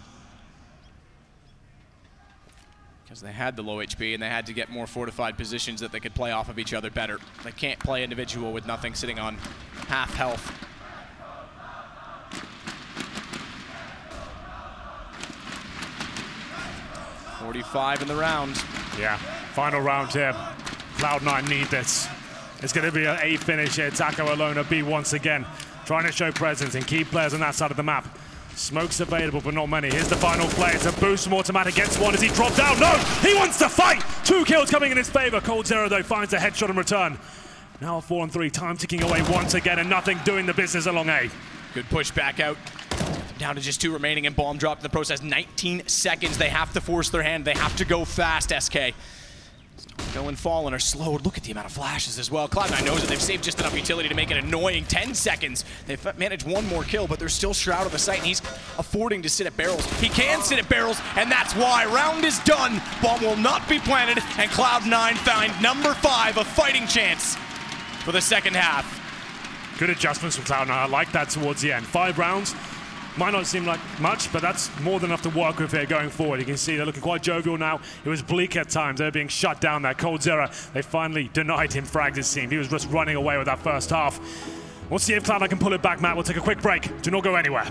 Because they had the low HP and they had to get more fortified positions that they could play off of each other better. They can't play individual with nothing sitting on half health. .45 in the round. Yeah, final round here. Cloud9 need this. It's going to be an A finish here. Taco alone at B once again. Trying to show presence and key players on that side of the map. Smoke's available, but not many. Here's the final play. It's a boost from Automatic. Gets one as he drops down. No! He wants to fight! 2 kills coming in his favor. coldzera, though, finds a headshot in return. Now a 4-on-3. Time ticking away once again, and nothing doing the business along A. Good push back out. Down to just 2 remaining, and bomb dropped in the process. 19 seconds. They have to force their hand. They have to go fast, SK. Go and Fallen are slowed. Look at the amount of flashes as well. Cloud9 knows that they've saved just enough utility to make it annoying. 10 seconds. They've managed 1 more kill, but they're still Shroud of the site, and he's affording to sit at barrels. He can sit at barrels, and that's why. Round is done. Bomb will not be planted, and Cloud9 find number 5 a fighting chance for the second half. Good adjustments from Cloud9. I like that towards the end. 5 rounds. Might not seem like much, but that's more than enough to work with here going forward. You can see they're looking quite jovial now. It was bleak at times. They're being shut down there. coldzera, they finally denied him frags, it seemed. He was just running away with that first half. We'll see if Cloud9 can pull it back, Matt. We'll take a quick break. Do not go anywhere.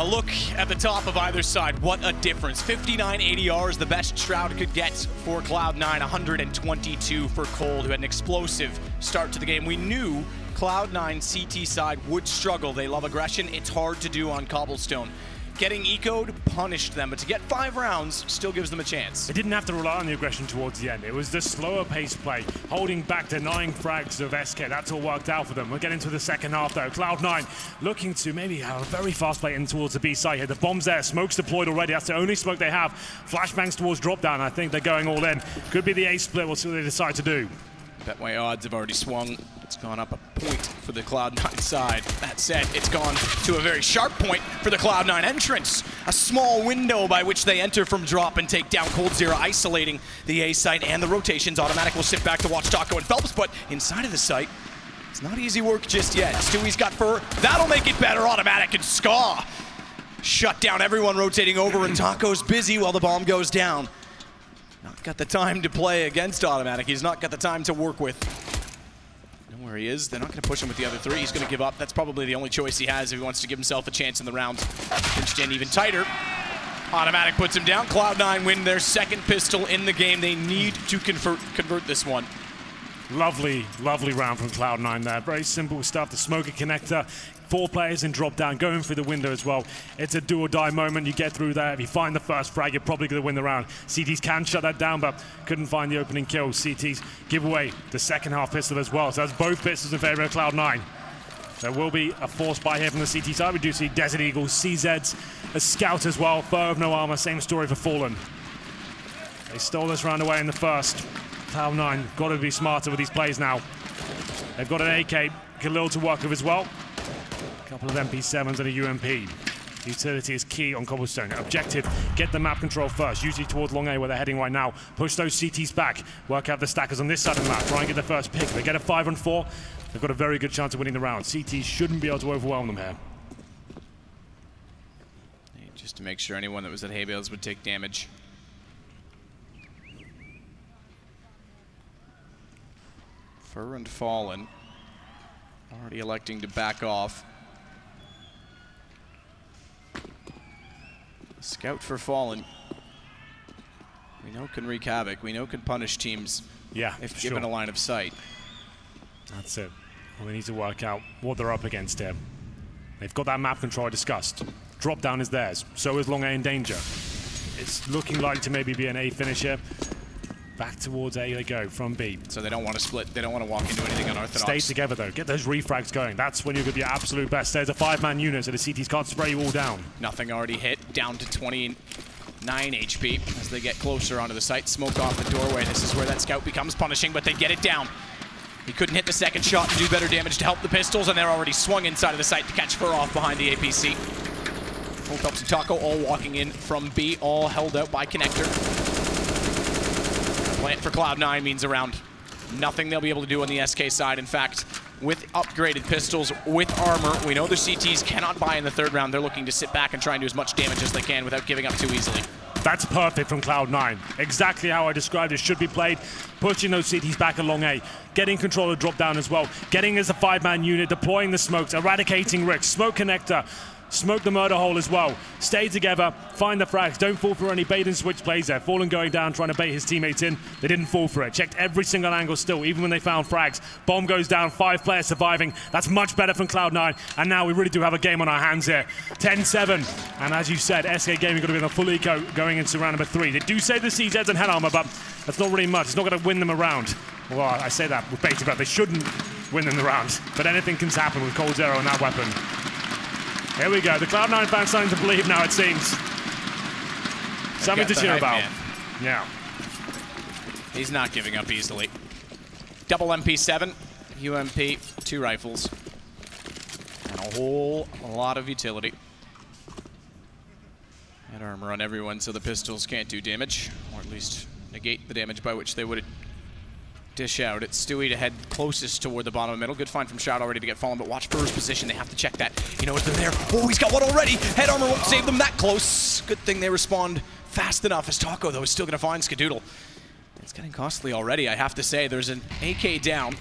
A look at the top of either side. What a difference. 59 ADR is the best Shroud could get for Cloud9, 122 for Cold, who had an explosive start to the game. We knew Cloud9 CT side would struggle. They love aggression. It's hard to do on Cobblestone. Getting ecoed punished them, but to get 5 rounds still gives them a chance. They didn't have to rely on the aggression towards the end. It was the slower pace play, holding back, denying frags of SK. That's all worked out for them. We'll get into the second half, though. Cloud9 looking to maybe have a very fast play in towards the B side here. The bomb's there. Smoke's deployed already. That's the only smoke they have. Flashbangs towards drop down. I think they're going all in. Could be the A split. We'll see what they decide to do. Betway odds have already swung. It's gone up a point for the Cloud9 side. That said, it's gone to a very sharp point for the Cloud9 entrance. A small window by which they enter from drop and take down coldzera, isolating the A site and the rotations. Automatic will sit back to watch Taco and Phelps, but inside of the site, it's not easy work just yet. Stewie's got Fer. That'll make it better. Automatic and SK shut down everyone rotating over, and Taco's busy while the bomb goes down. Not got the time to play against Automatic. He's not got the time to work with. Where he is, they're not going to push him with the other three. He's going to give up. That's probably the only choice he has if he wants to give himself a chance in the round. Pinched in even tighter. Automatic puts him down. Cloud9 win their second pistol in the game. They need to convert this one. Lovely, lovely round from Cloud9 there. Very simple stuff. The smoker connector. 4 players in drop down, going through the window as well. It's a do or die moment. You get through there. If you find the first frag, you're probably going to win the round. CTs can shut that down, but couldn't find the opening kill. CTs give away the second half pistol as well. So that's both pistols in favor of Cloud9. There will be a force buy here from the CT side. We do see Desert Eagles, CZs, a scout as well. Fur of no armor, same story for Fallen. They stole this round away in the first. Cloud9 got to be smarter with these plays now. They've got an AK, Khalil to work with as well. A couple of MP7s and a UMP. Utility is key on Cobblestone. Objective, get the map control first, usually towards Long A where they're heading right now. Push those CTs back, work out the stackers on this side of the map, try and get the first pick. If they get a 5 on 4, they've got a very good chance of winning the round. CTs shouldn't be able to overwhelm them here. Just to make sure anyone that was at hay bales would take damage. Fer and Fallen already electing to back off. Scout for Fallen. We know can wreak havoc. We know can punish teams if given a line of sight. That's it. Well, they need to work out what they're up against here. They've got that map control I discussed. Drop down is theirs. So is Long A in danger. It's looking like to maybe be an A finish here. Back towards A they go from B. So they don't want to split. They don't want to walk into anything unorthodox. Stay together, though. Get those refrags going. That's when you're going to be your absolute best. There's a 5-man unit, so the CTs can't spray you all down. Nothing already hit. Down to 29 HP as they get closer onto the site. Smoke off the doorway. This is where that scout becomes punishing, but they get it down. He couldn't hit the second shot and do better damage to help the pistols, and they're already swung inside of the site to catch Fer off behind the APC. Phelps and Taco all walking in from B, all held out by Connector. Plant for Cloud9 means around nothing they'll be able to do on the SK side. In fact, with upgraded pistols, with armor, we know the CTs cannot buy in the third round. They're looking to sit back and try and do as much damage as they can without giving up too easily. That's perfect from Cloud9. Exactly how I described it should be played. Pushing those CTs back along A. Getting control of drop down as well. Getting as a 5-man unit, deploying the smokes, eradicating Rick, smoke connector. Smoke the murder hole as well. Stay together, find the frags. Don't fall for any bait and switch plays there. Fallen going down, trying to bait his teammates in. They didn't fall for it. Checked every single angle still, even when they found frags. Bomb goes down, 5 players surviving. That's much better from Cloud9. And now we really do have a game on our hands here. 10-7. And as you said, SK Gaming got to be on a full eco going into round number 3. They do save the CZs and head armor, but that's not really much. It's not going to win them a round. Well, I say that with baiting, but they shouldn't win them the round. But anything can happen with coldzera and that weapon. Here we go. The Cloud9 fans starting to believe now, it seems. Something to cheer about. Man. Yeah. He's not giving up easily. Double MP7, UMP, 2 rifles, and a whole lot of utility. And armor on everyone so the pistols can't do damage, or at least negate the damage by which they would dish out. It's Stewie to head closest toward the bottom of the middle. Good find from Shroud already to get Fallen, but watch Fer's position. They have to check that. You know, if they're there. Oh, he's got one already. Head armor won't save them that close. Good thing they respond fast enough, as Taco, though, is still going to find Skadoodle. It's getting costly already, I have to say. There's an AK down.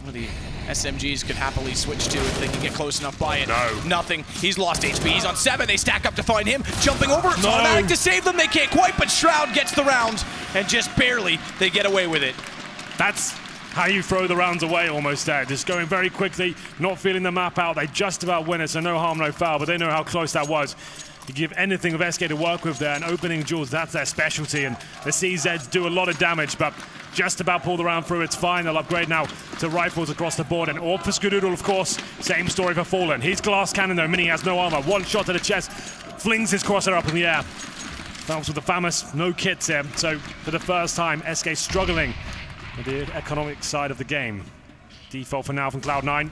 One of the SMGs could happily switch to if they can get close enough by it. No. Nothing. He's lost HP. He's on 7. They stack up to find him. Jumping over. It's Automatic to save them. They can't quite, but Shroud gets the round. And just barely, they get away with it. That's how you throw the rounds away almost there. Just going very quickly, not feeling the map out. They just about win it, so no harm, no foul, but they know how close that was. You give anything of SK to work with there, and opening duels, that's their specialty, and the CZs do a lot of damage, but just about pull the round through. It's fine. They'll upgrade now to rifles across the board, and AWP for Skadoodle, of course. Same story for Fallen. He's glass cannon, though, meaning he has no armor. One shot to the chest, flings his crosshair up in the air. Phelps with the famous no kits here, so for the first time, SK struggling the economic side of the game. Default for now from Cloud9.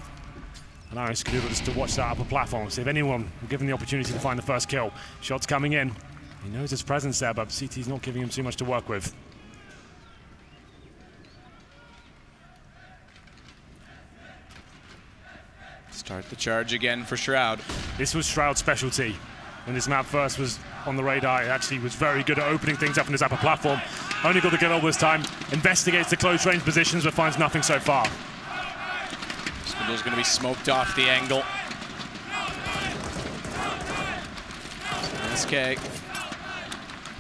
Allowing Skadoodle just to watch that upper platform, see if anyone will give him the opportunity to find the first kill. Shots coming in. He knows his presence there, but CT's not giving him too much to work with. Start the charge again for Shroud. This was Shroud's specialty. When this map first was on the radar, he actually was very good at opening things up on his upper platform. Only got the kill this time. Investigates the close range positions, but finds nothing so far. Skadoodle's going to be smoked off the angle. SK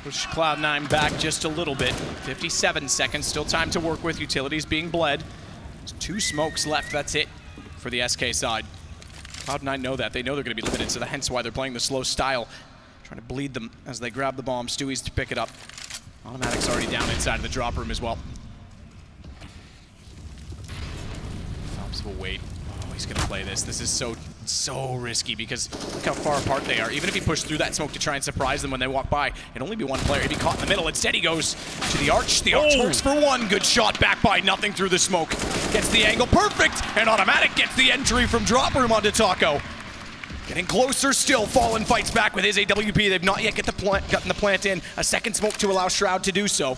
push Cloud9 back just a little bit. 57 seconds, still time to work with. Utilities being bled. There's 2 smokes left, that's it for the SK side. Cloud9 know that. They know they're going to be limited, so hence why they're playing the slow style. Trying to bleed them as they grab the bomb. Stewie's to pick it up. Automatic's already down inside of the drop room as well. Phelps will wait. Oh, he's going to play this. This is so risky because look how far apart they are. Even if he pushed through that smoke to try and surprise them when they walk by, it'd only be one player. He'd be caught in the middle. Instead, he goes to the arch. The arch works for one. Good shot back by nothing through the smoke. Gets the angle perfect, and Automatic gets the entry from drop room onto Taco. Getting closer still. Fallen fights back with his AWP. They've not yet gotten the plant in. A second smoke to allow Shroud to do so.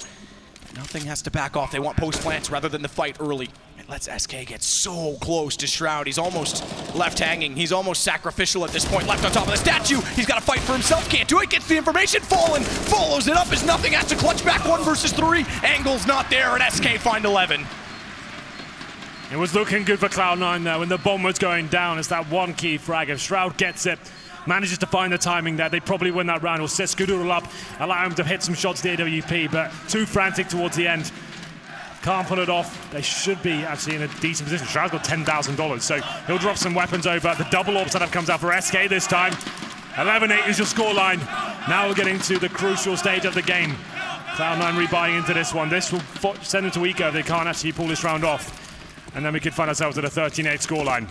Nothing has to back off. They want post plants rather than the fight early. It lets SK get so close to Shroud. He's almost left hanging. He's almost sacrificial at this point. Left on top of the statue. He's got to fight for himself. Can't do it. Gets the information. Fallen follows it up as nothing has to clutch back. 1 versus 3. Angle's not there, and SK find 11. It was looking good for Cloud9 there when the bomb was going down. It's that one key frag. If Shroud gets it, manages to find the timing there, they probably win that round. Will set Skadoodle up, allow him to hit some shots to the AWP, but too frantic towards the end. Can't pull it off. They should be actually in a decent position. Shroud's got $10,000, so he'll drop some weapons over. The double AWP setup comes out for SK this time. 11-8 is your scoreline. Now we're getting to the crucial stage of the game. Cloud9 rebuying into this one. This will send them to Eco if they can't actually pull this round off. And then we could find ourselves at a 13-8 scoreline.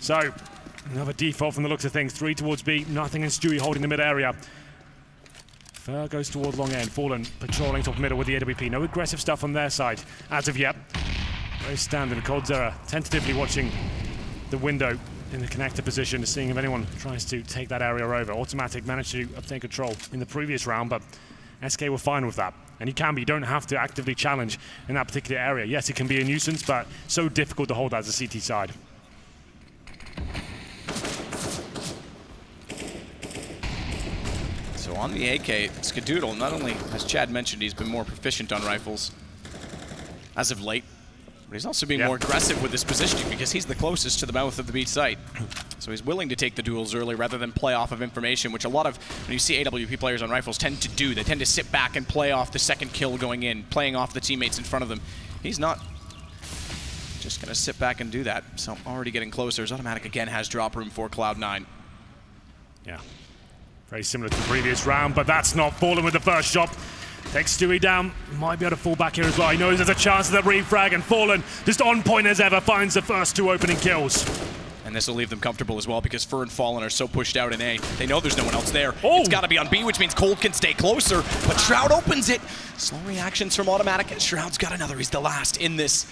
So, another default from the looks of things. 3 towards B, nothing, and Stewie holding the mid-area. Fer goes towards long end. Fallen patrolling top middle with the AWP. No aggressive stuff on their side as of yet. Very standard. Coldzera tentatively watching the window in the connector position, seeing if anyone tries to take that area over. Automatic managed to obtain control in the previous round, but SK were fine with that. And he can be. You don't have to actively challenge in that particular area. Yes, it can be a nuisance, but so difficult to hold as a CT side. So on the AK, Skadoodle, not only, as Chad mentioned, he's been more proficient on rifles as of late, but he's also being more aggressive with his positioning because he's the closest to the mouth of the beach site. So he's willing to take the duels early rather than play off of information, which a lot of, when you see AWP players on rifles, tend to do. They tend to sit back and play off the second kill going in, playing off the teammates in front of them. He's not just going to sit back and do that. So already getting closer as Automatic again has drop room for Cloud9. Yeah, very similar to the previous round, but that's not Fallen with the first shot. Takes Stewie down, might be able to fall back here as well. He knows there's a chance of the refrag, and Fallen, just on point as ever, finds the first 2 opening kills. And this will leave them comfortable as well because Fer and Fallen are so pushed out in A. They know there's no one else there. Oh. It's got to be on B, which means Cold can stay closer, but Shroud opens it. Slow reactions from Automatic, and Shroud's got another. He's the last in this.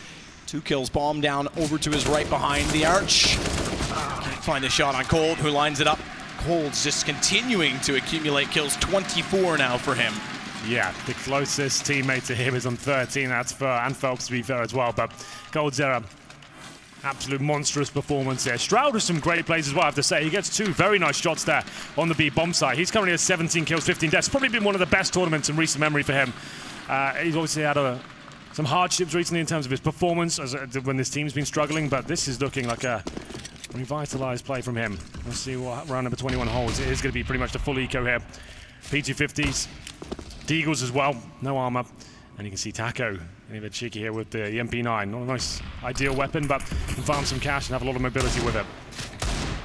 2 kills, bomb down over to his right behind the arch. Can't find a shot on Cold, who lines it up. Cold's just continuing to accumulate kills, 24 now for him. Yeah, the closest teammate to him is on 13, that's Fer, and Phelps to be fair as well, but coldzera, absolute monstrous performance there. Shroud with some great plays as well, I have to say. He gets 2 very nice shots there on the B bomb site. He's currently at 17 kills, 15 deaths. Probably been one of the best tournaments in recent memory for him. He's obviously had a some hardships recently in terms of his performance as when this team's been struggling, but this is looking like a revitalized play from him. We'll see what round number 21 holds. It is going to be pretty much the full eco here. P250s, Deagles as well, no armor. And you can see Taco a bit cheeky here with the MP9. Not a nice ideal weapon, but can farm some cash and have a lot of mobility with it.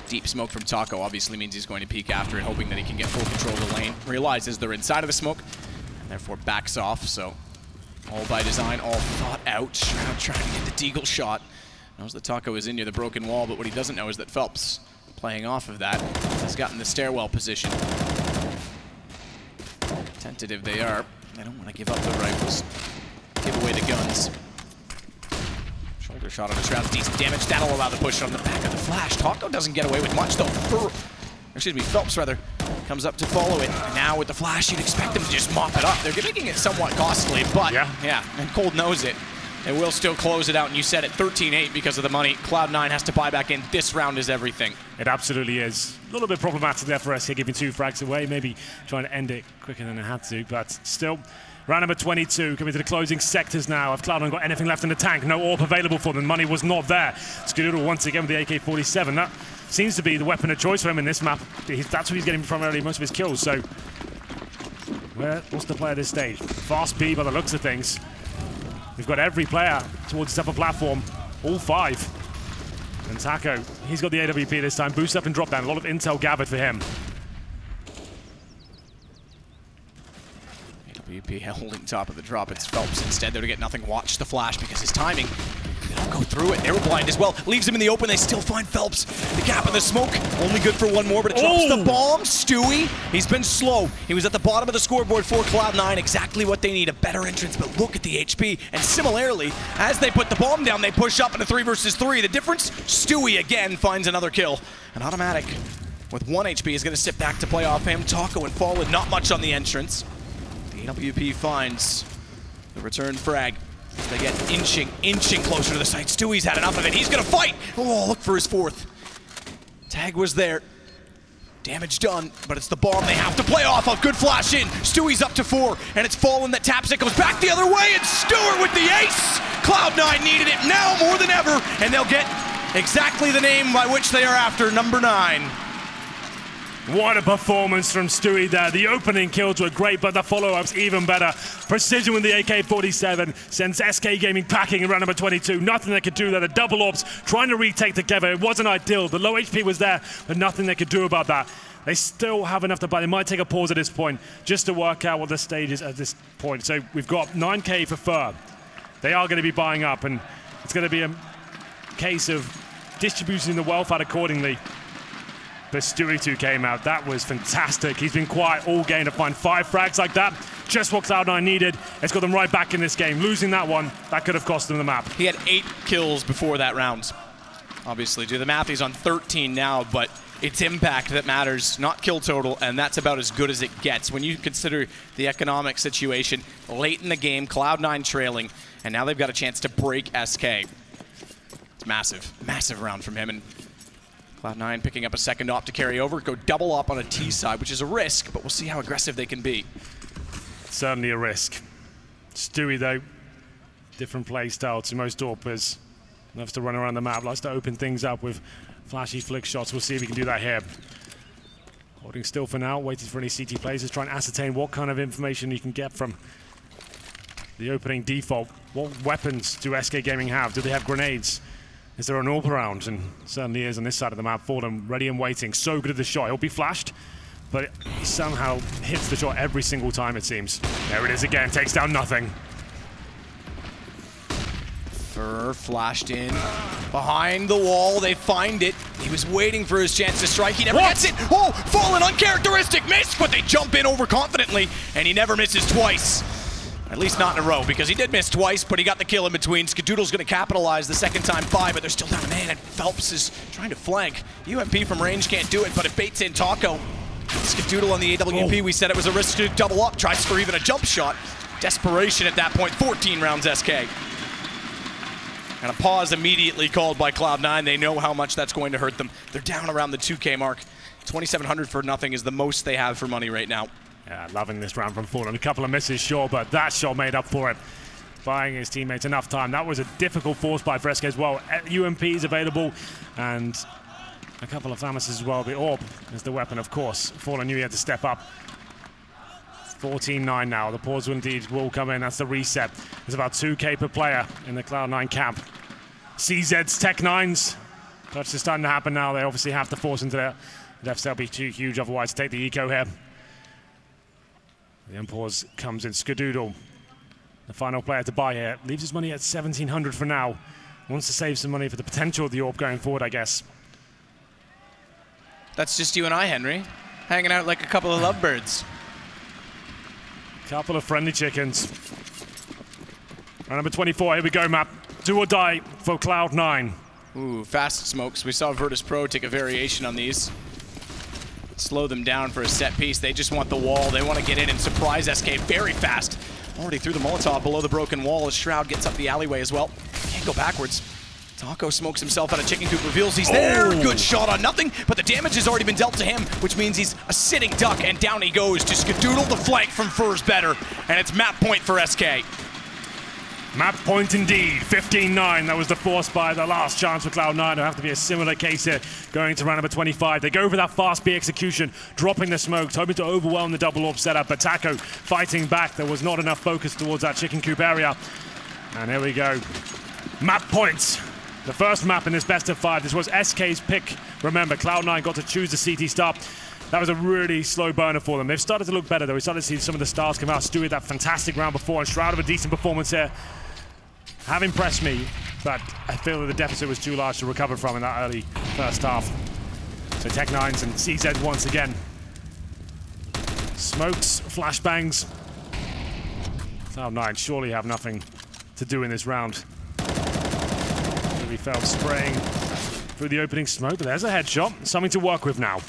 Deep smoke from Taco obviously means he's going to peek after it, hoping that he can get full control of the lane. Realizes they're inside of the smoke, and therefore backs off, so all by design, all thought out. Shroud trying to get the Deagle shot. Knows that Taco is in near the broken wall, but what he doesn't know is that Phelps, playing off of that, has gotten the stairwell position. Tentative they are. They don't want to give up the rifles. Give away the guns. Shoulder shot on the Shroud's decent damage. That'll allow the push on the back of the flash. Taco doesn't get away with much though. Excuse me, Phelps rather comes up to follow it. And now with the flash, you'd expect them to just mop it up. They're making it somewhat costly, but yeah, and Cold knows it. They will still close it out, and you said it, 13-8 because of the money. Cloud9 has to buy back in. This round is everything. It absolutely is. A little bit problematic there for us here, giving two frags away, maybe trying to end it quicker than it had to, but still. Round number 22, coming to the closing sectors now. Have Cloud9 got anything left in the tank? No AWP available for them. Money was not there. Skadoodle once again with the AK-47. That seems to be the weapon of choice for him in this map. That's what he's getting primarily most of his kills, so... What's the play at this stage? Fast B by the looks of things. We've got every player towards this upper platform, all five. And Taco, he's got the AWP this time. Boost up and drop down. A lot of intel gathered for him. AWP holding top of the drop. It's Phelps instead there to get nothing. Watch the flash because his timing, they don't go through it. They were blind as well. Leaves him in the open. They still find Phelps. The gap in the smoke. Only good for one more, but it drops the bomb. Stewie, he's been slow. He was at the bottom of the scoreboard for Cloud9. Exactly what they need, a better entrance. But look at the HP. And similarly, as they put the bomb down, they push up into 3 versus 3. The difference, Stewie again finds another kill. An Automatic with 1 HP is going to sit back to play off him. Taco and Fallen, not much on the entrance. AWP finds the return frag. They get inching closer to the site. Stewie's had enough of it. He's going to fight. Oh, look for his fourth. Tag was there. Damage done, but it's the bomb they have to play off of. Good flash in. Stewie's up to 4, and it's Fallen that taps it. Goes back the other way, and Stewart with the ace. Cloud9 needed it now more than ever, and they'll get exactly the name by which they are after, number 9. What a performance from Stewie there. The opening kills were great, but the follow-ups even better. Precision with the AK-47 sends SK Gaming packing in round number 22. Nothing they could do there. The double ops trying to retake together. It wasn't ideal. The low HP was there, but nothing they could do about that. They still have enough to buy. They might take a pause at this point just to work out what the stage is at this point. So we've got 9K for Fer. They are going to be buying up, and it's going to be a case of distributing the wealth out accordingly. But Stewie2K came out. That was fantastic. He's been quiet all game to find 5 frags like that. Just what Cloud9 needed. It's got them right back in this game. Losing that one, that could have cost them the map. He had 8 kills before that round. Obviously, do the math, he's on 13 now, but it's impact that matters, not kill total, and that's about as good as it gets. When you consider the economic situation, late in the game, Cloud9 trailing, and now they've got a chance to break SK. It's massive, massive round from him. And Cloud9 picking up a second op to carry over, go double up on a T side, which is a risk, but we'll see how aggressive they can be. Certainly a risk. Stewie, though, different play style to most AWPers. Loves to run around the map, likes to open things up with flashy flick shots. We'll see if we can do that here. Holding still for now, waiting for any CT plays to try and ascertain what kind of information you can get from the opening default. What weapons do SK Gaming have? Do they have grenades? Is there an AWP around? And certainly is on this side of the map. Fallen ready and waiting. So good at the shot. He'll be flashed, but he somehow hits the shot every single time, it seems. There it is again. Takes down nothing. Fer flashed in. Behind the wall, they find it. He was waiting for his chance to strike. He never gets it. Oh, Fallen uncharacteristic miss, but they jump in overconfidently, and he never misses twice. At least not in a row, because he did miss twice, but he got the kill in between. Skadoodle's going to capitalize the second time by, but they're still down a man, and Phelps is trying to flank. UMP from range can't do it, but it baits in Taco. Skadoodle on the AWP, we said it was a risk to double up, tries for even a jump shot. Desperation at that point, 14 rounds SK. And a pause immediately called by Cloud9. They know how much that's going to hurt them. They're down around the 2K mark. 2,700 for nothing is the most they have for money right now. Yeah, loving this round from Fallen. A couple of misses, sure, but that shot made up for it. buying his teammates enough time. That was a difficult force by Fresco as well. UMP is available, and a couple of Famas as well. The orb is the weapon, of course. Fallen knew he had to step up. 14-9 now. The pause indeed will come in. That's the reset. There's about 2K per player in the Cloud9 camp. CZ's Tech 9s. Clutch is starting to happen now. They obviously have to force into their left cell. Be too huge otherwise to take the eco here. The unpause comes in. Skadoodle, the final player to buy here, leaves his money at 1,700 for now. Wants to save some money for the potential of the orb going forward, I guess. That's just you and I, Henry, hanging out like a couple of lovebirds. Couple of friendly chickens. Round number 24, here we go, Map. Do or die for Cloud9. Ooh, fast smokes. We saw Virtus Pro take a variation on these. Slow them down for a set piece. They just want the wall. They want to get in and surprise SK very fast. Already threw the Molotov below the broken wall as Shroud gets up the alleyway as well. Can't go backwards. Taco smokes himself out of chicken coop, reveals he's there. Good shot on nothing, but the damage has already been dealt to him, which means he's a sitting duck, and down he goes to Skadoodle. The flank from Fer's better, and it's map point for SK. Map point indeed, 15-9. That was the force by the last chance for Cloud9. It'll have to be a similar case here going to round number 25. They go for that fast B execution, dropping the smokes, hoping to overwhelm the double orb setup, but Taco fighting back. There was not enough focus towards that chicken coop area. And here we go. Map points. The first map in this best of five. This was SK's pick. Remember, Cloud9 got to choose the CT stop. That was a really slow burner for them. They've started to look better, though. We started to see some of the stars come out. Stewie, that fantastic round before, and Shroud of a decent performance here have impressed me, but I feel that the deficit was too large to recover from in that early first half. So Tech9s and CZ once again. Smokes, flashbangs. Cloud9 surely have nothing to do in this round. Maybe Phelps spraying through the opening smoke, but there's a headshot. Something to work with now.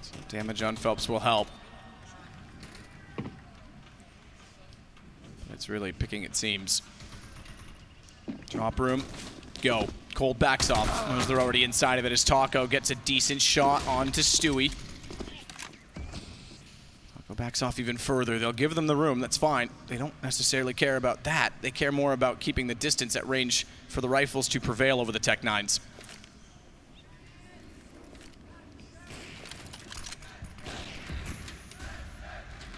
Some damage on Phelps will help. It's really picking at seams. Drop room, go. Cold backs off. Knows they're already inside of it as Taco gets a decent shot onto Stewie. Taco backs off even further. They'll give them the room, that's fine. They don't necessarily care about that. They care more about keeping the distance at range for the rifles to prevail over the Tech 9s.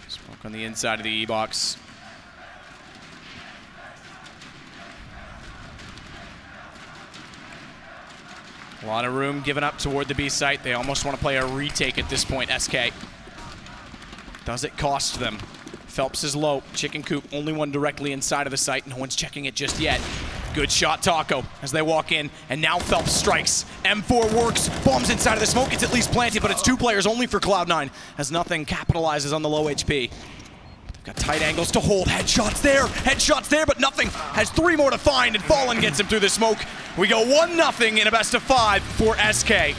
Smoke on the inside of the E-box. A lot of room given up toward the B site. They almost want to play a retake at this point, SK. Does it cost them? Phelps is low. Chicken coop, only one directly inside of the site. No one's checking it just yet. Good shot, Taco, as they walk in, and now Phelps strikes. M4 works, bombs inside of the smoke. It's at least planted, but it's two players only for Cloud9, as nothing capitalizes on the low HP. Got tight angles to hold. Headshots there, but nothing. Has three more to find, and Fallen gets him through the smoke. We go 1-0 in a best of five for SK.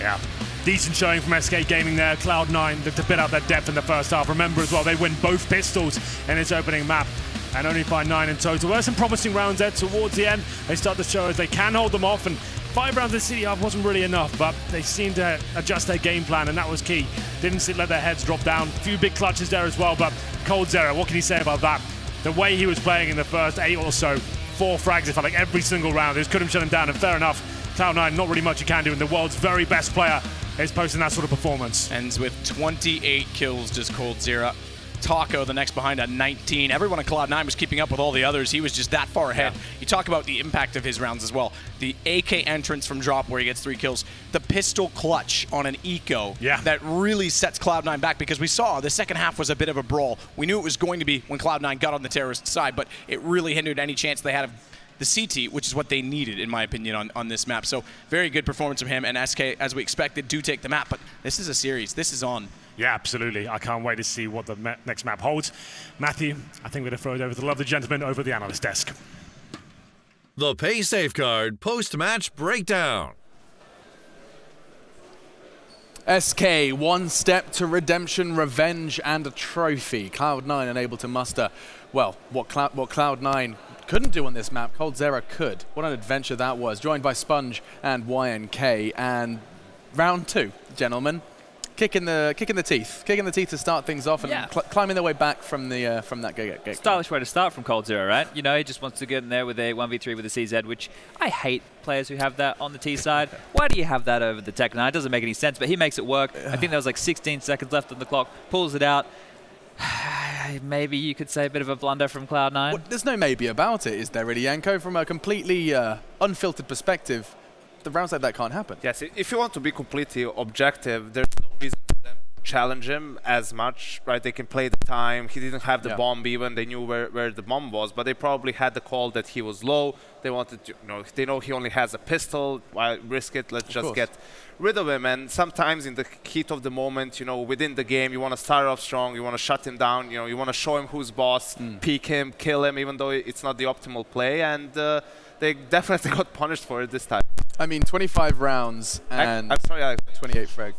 Yeah, decent showing from SK Gaming there. Cloud9 looked to bit out their depth in the first half. Remember as well, they win both pistols in its opening map and only by 9 in total. There's some promising rounds there towards the end. They start to show as they can hold them off, and 5 rounds in the CDR wasn't really enough, but they seemed to adjust their game plan, and that was key. Didn't let their heads drop down. A few big clutches there as well, but coldzera, what can he say about that? The way he was playing in the first 8 or so, 4 frags, it felt like every single round. They just couldn't shut him down, and fair enough, Cloud9, not really much you can do, and the world's very best player is posting that sort of performance. Ends with 28 kills, does coldzera. Taco, the next behind at 19. Everyone at Cloud9 was keeping up with all the others. He was just that far ahead. Yeah. You talk about the impact of his rounds as well. The AK entrance from drop where he gets 3 kills. The pistol clutch on an eco that really sets Cloud9 back, because we saw the second half was a bit of a brawl. We knew it was going to be when Cloud9 got on the terrorist side, but it really hindered any chance they had of the CT, which is what they needed, in my opinion, on this map. So very good performance from him, and SK, as we expected, do take the map, but this is a series. This is on. Yeah, absolutely. I can't wait to see what the next map holds. Matthew, I think we're going to throw it over to the lovely gentleman over at the analyst desk. The Pay Safeguard post-match breakdown. SK, one step to redemption, revenge, and a trophy. Cloud9 unable to muster, well, what Cloud9 couldn't do on this map, coldzera could. What an adventure that was. Joined by Sponge and YNK, and round 2, gentlemen. Kicking the teeth to start things off, and yeah, climbing their way back from the from that get stylish way to start from coldzera, right? You know, he just wants to get in there with a 1v3 with a CZ, which I hate players who have that on the T side. Why do you have that over the Tech9? It doesn't make any sense, but he makes it work. I think there was like 16 seconds left on the clock, pulls it out. Maybe you could say a bit of a blunder from Cloud9. Well, there's no maybe about it, is there really, Yanko? From a completely unfiltered perspective, the rounds like that can't happen. Yes, if you want to be completely objective, there's no reason for them to challenge him as much, right? They can play the time. He didn't have the bomb even. They knew where the bomb was, but they probably had the call that he was low. They wanted to, you know, they know he only has a pistol. Why risk it? Let's just get rid of him. And sometimes in the heat of the moment, you know, within the game, you want to start off strong, you want to shut him down, you know, you want to show him who's boss, peek him, kill him, even though it's not the optimal play. And they definitely got punished for it this time. I mean, 25 rounds and I'm sorry, 28 frags.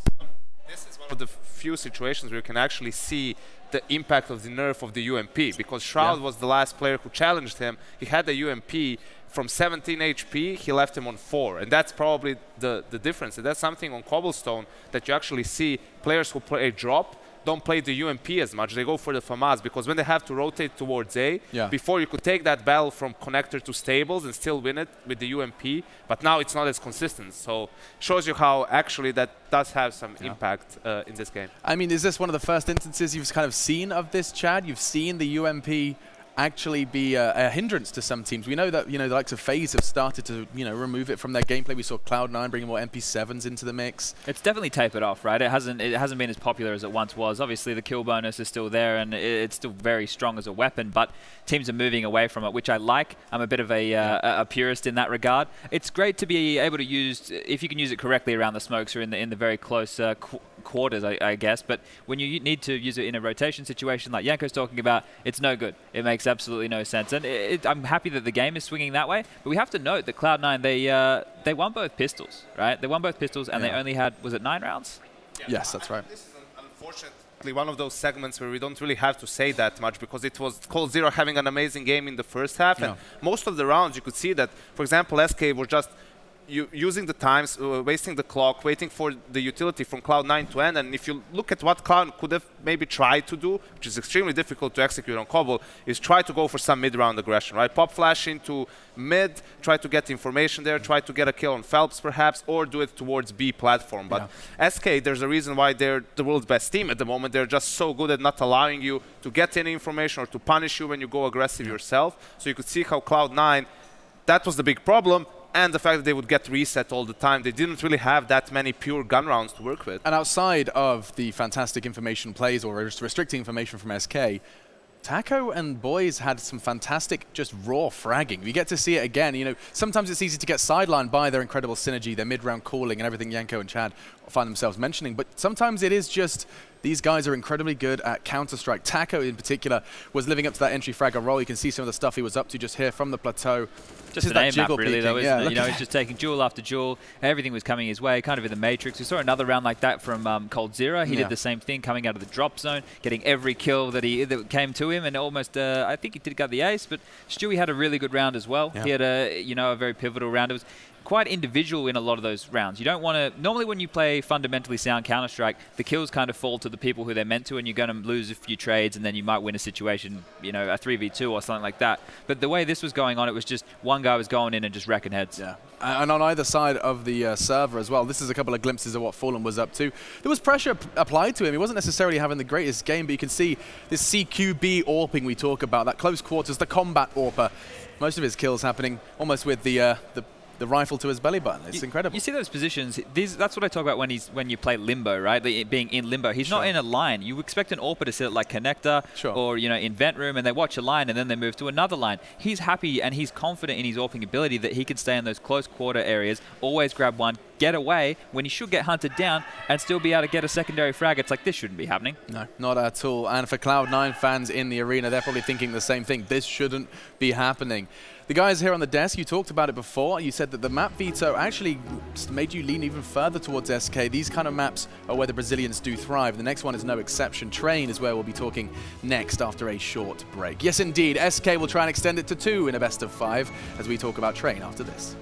This is one of the few situations where you can actually see the impact of the nerf of the UMP, because Shroud was the last player who challenged him. He had the UMP from 17 HP, he left him on 4, and that's probably the difference. And that's something on Cobblestone that you actually see players who play drop don't play the UMP as much. They go for the FAMAS, because when they have to rotate towards A, before you could take that battle from connector to stables and still win it with the UMP, but now it's not as consistent. So shows you how actually that does have some impact in this game. I mean, is this one of the first instances you've kind of seen of this, Chad? You've seen the UMP actually be a hindrance to some teams. We know that, you know, the likes of FaZe have started to, you know, remove it from their gameplay. We saw Cloud9 bringing more MP7s into the mix. It's definitely tapered off, right? It hasn't been as popular as it once was. Obviously, the kill bonus is still there, and it's still very strong as a weapon, but teams are moving away from it, which I like. I'm a bit of a purist in that regard. It's great to be able to use, if you can use it correctly around the smokes or in the very close quarters, I guess, but when you need to use it in a rotation situation like Yanko's talking about, it's no good. It makes absolutely no sense, and I'm happy that the game is swinging that way, but we have to note that Cloud9, they won both pistols, right? They won both pistols, and they only had, was it 9 rounds? Yeah. Yes, that's right. This is unfortunately one of those segments where we don't really have to say that much, because it was coldzera having an amazing game in the first half, and most of the rounds you could see that, for example, SK were just using the times, wasting the clock, waiting for the utility from Cloud9 to end. And if you look at what Cloud could have maybe tried to do, which is extremely difficult to execute on Cobble, is try to go for some mid-round aggression, right? Pop flash into mid, try to get information there, try to get a kill on Phelps perhaps, or do it towards B platform. But SK, there's a reason why they're the world's best team at the moment. They're just so good at not allowing you to get any information or to punish you when you go aggressive yourself. So you could see how Cloud9, that was the big problem. And the fact that they would get reset all the time. They didn't really have that many pure gun rounds to work with. And outside of the fantastic information plays or restricting information from SK, Taco and boys had some fantastic just raw fragging. You get to see it again. You know, sometimes it's easy to get sidelined by their incredible synergy, their mid-round calling and everything Yanko and Chad find themselves mentioning, but sometimes it is just these guys are incredibly good at Counter-Strike. Taco in particular was living up to that entry fragger role. You can see some of the stuff he was up to just here from the plateau. Just an aim map really though, isn't it? You know, he's just taking jewel after jewel. Everything was coming his way, kind of in the matrix. We saw another round like that from coldzera. He did the same thing coming out of the drop zone, getting every kill that came to him, and almost, I think he did get the ace, but Stewie had a really good round as well. He had a, you know, a very pivotal round. It was quite individual in a lot of those rounds. You don't want to, normally when you play fundamentally sound Counter-Strike, the kills kind of fall to the people who they're meant to, and you're going to lose a few trades, and then you might win a situation, you know, a 3v2 or something like that. But the way this was going on, it was just one guy was going in and just wrecking heads. Yeah. And on either side of the server as well, this is a couple of glimpses of what Fallen was up to. There was pressure applied to him. He wasn't necessarily having the greatest game, but you can see this CQB AWPing we talk about, that close quarters, the combat AWPer. Most of his kills happening almost with the rifle to his belly button. It's incredible. You see those positions. These, that's what I talk about when you play limbo, right? Being in limbo. He's not in a line. You expect an AWPer to sit at like connector or, you know, in vent room, and they watch a line and then they move to another line. He's happy and he's confident in his AWPing ability that he can stay in those close quarter areas, always grab one, get away when he should get hunted down, and still be able to get a secondary frag. It's like, this shouldn't be happening. No, not at all. And for Cloud9 fans in the arena, they're probably thinking the same thing. This shouldn't be happening. The guys here on the desk, you talked about it before. You said that the map veto actually made you lean even further towards SK. These kind of maps are where the Brazilians do thrive. The next one is no exception. Train is where we'll be talking next after a short break. Yes, indeed. SK will try and extend it to 2 in a best of 5 as we talk about Train after this.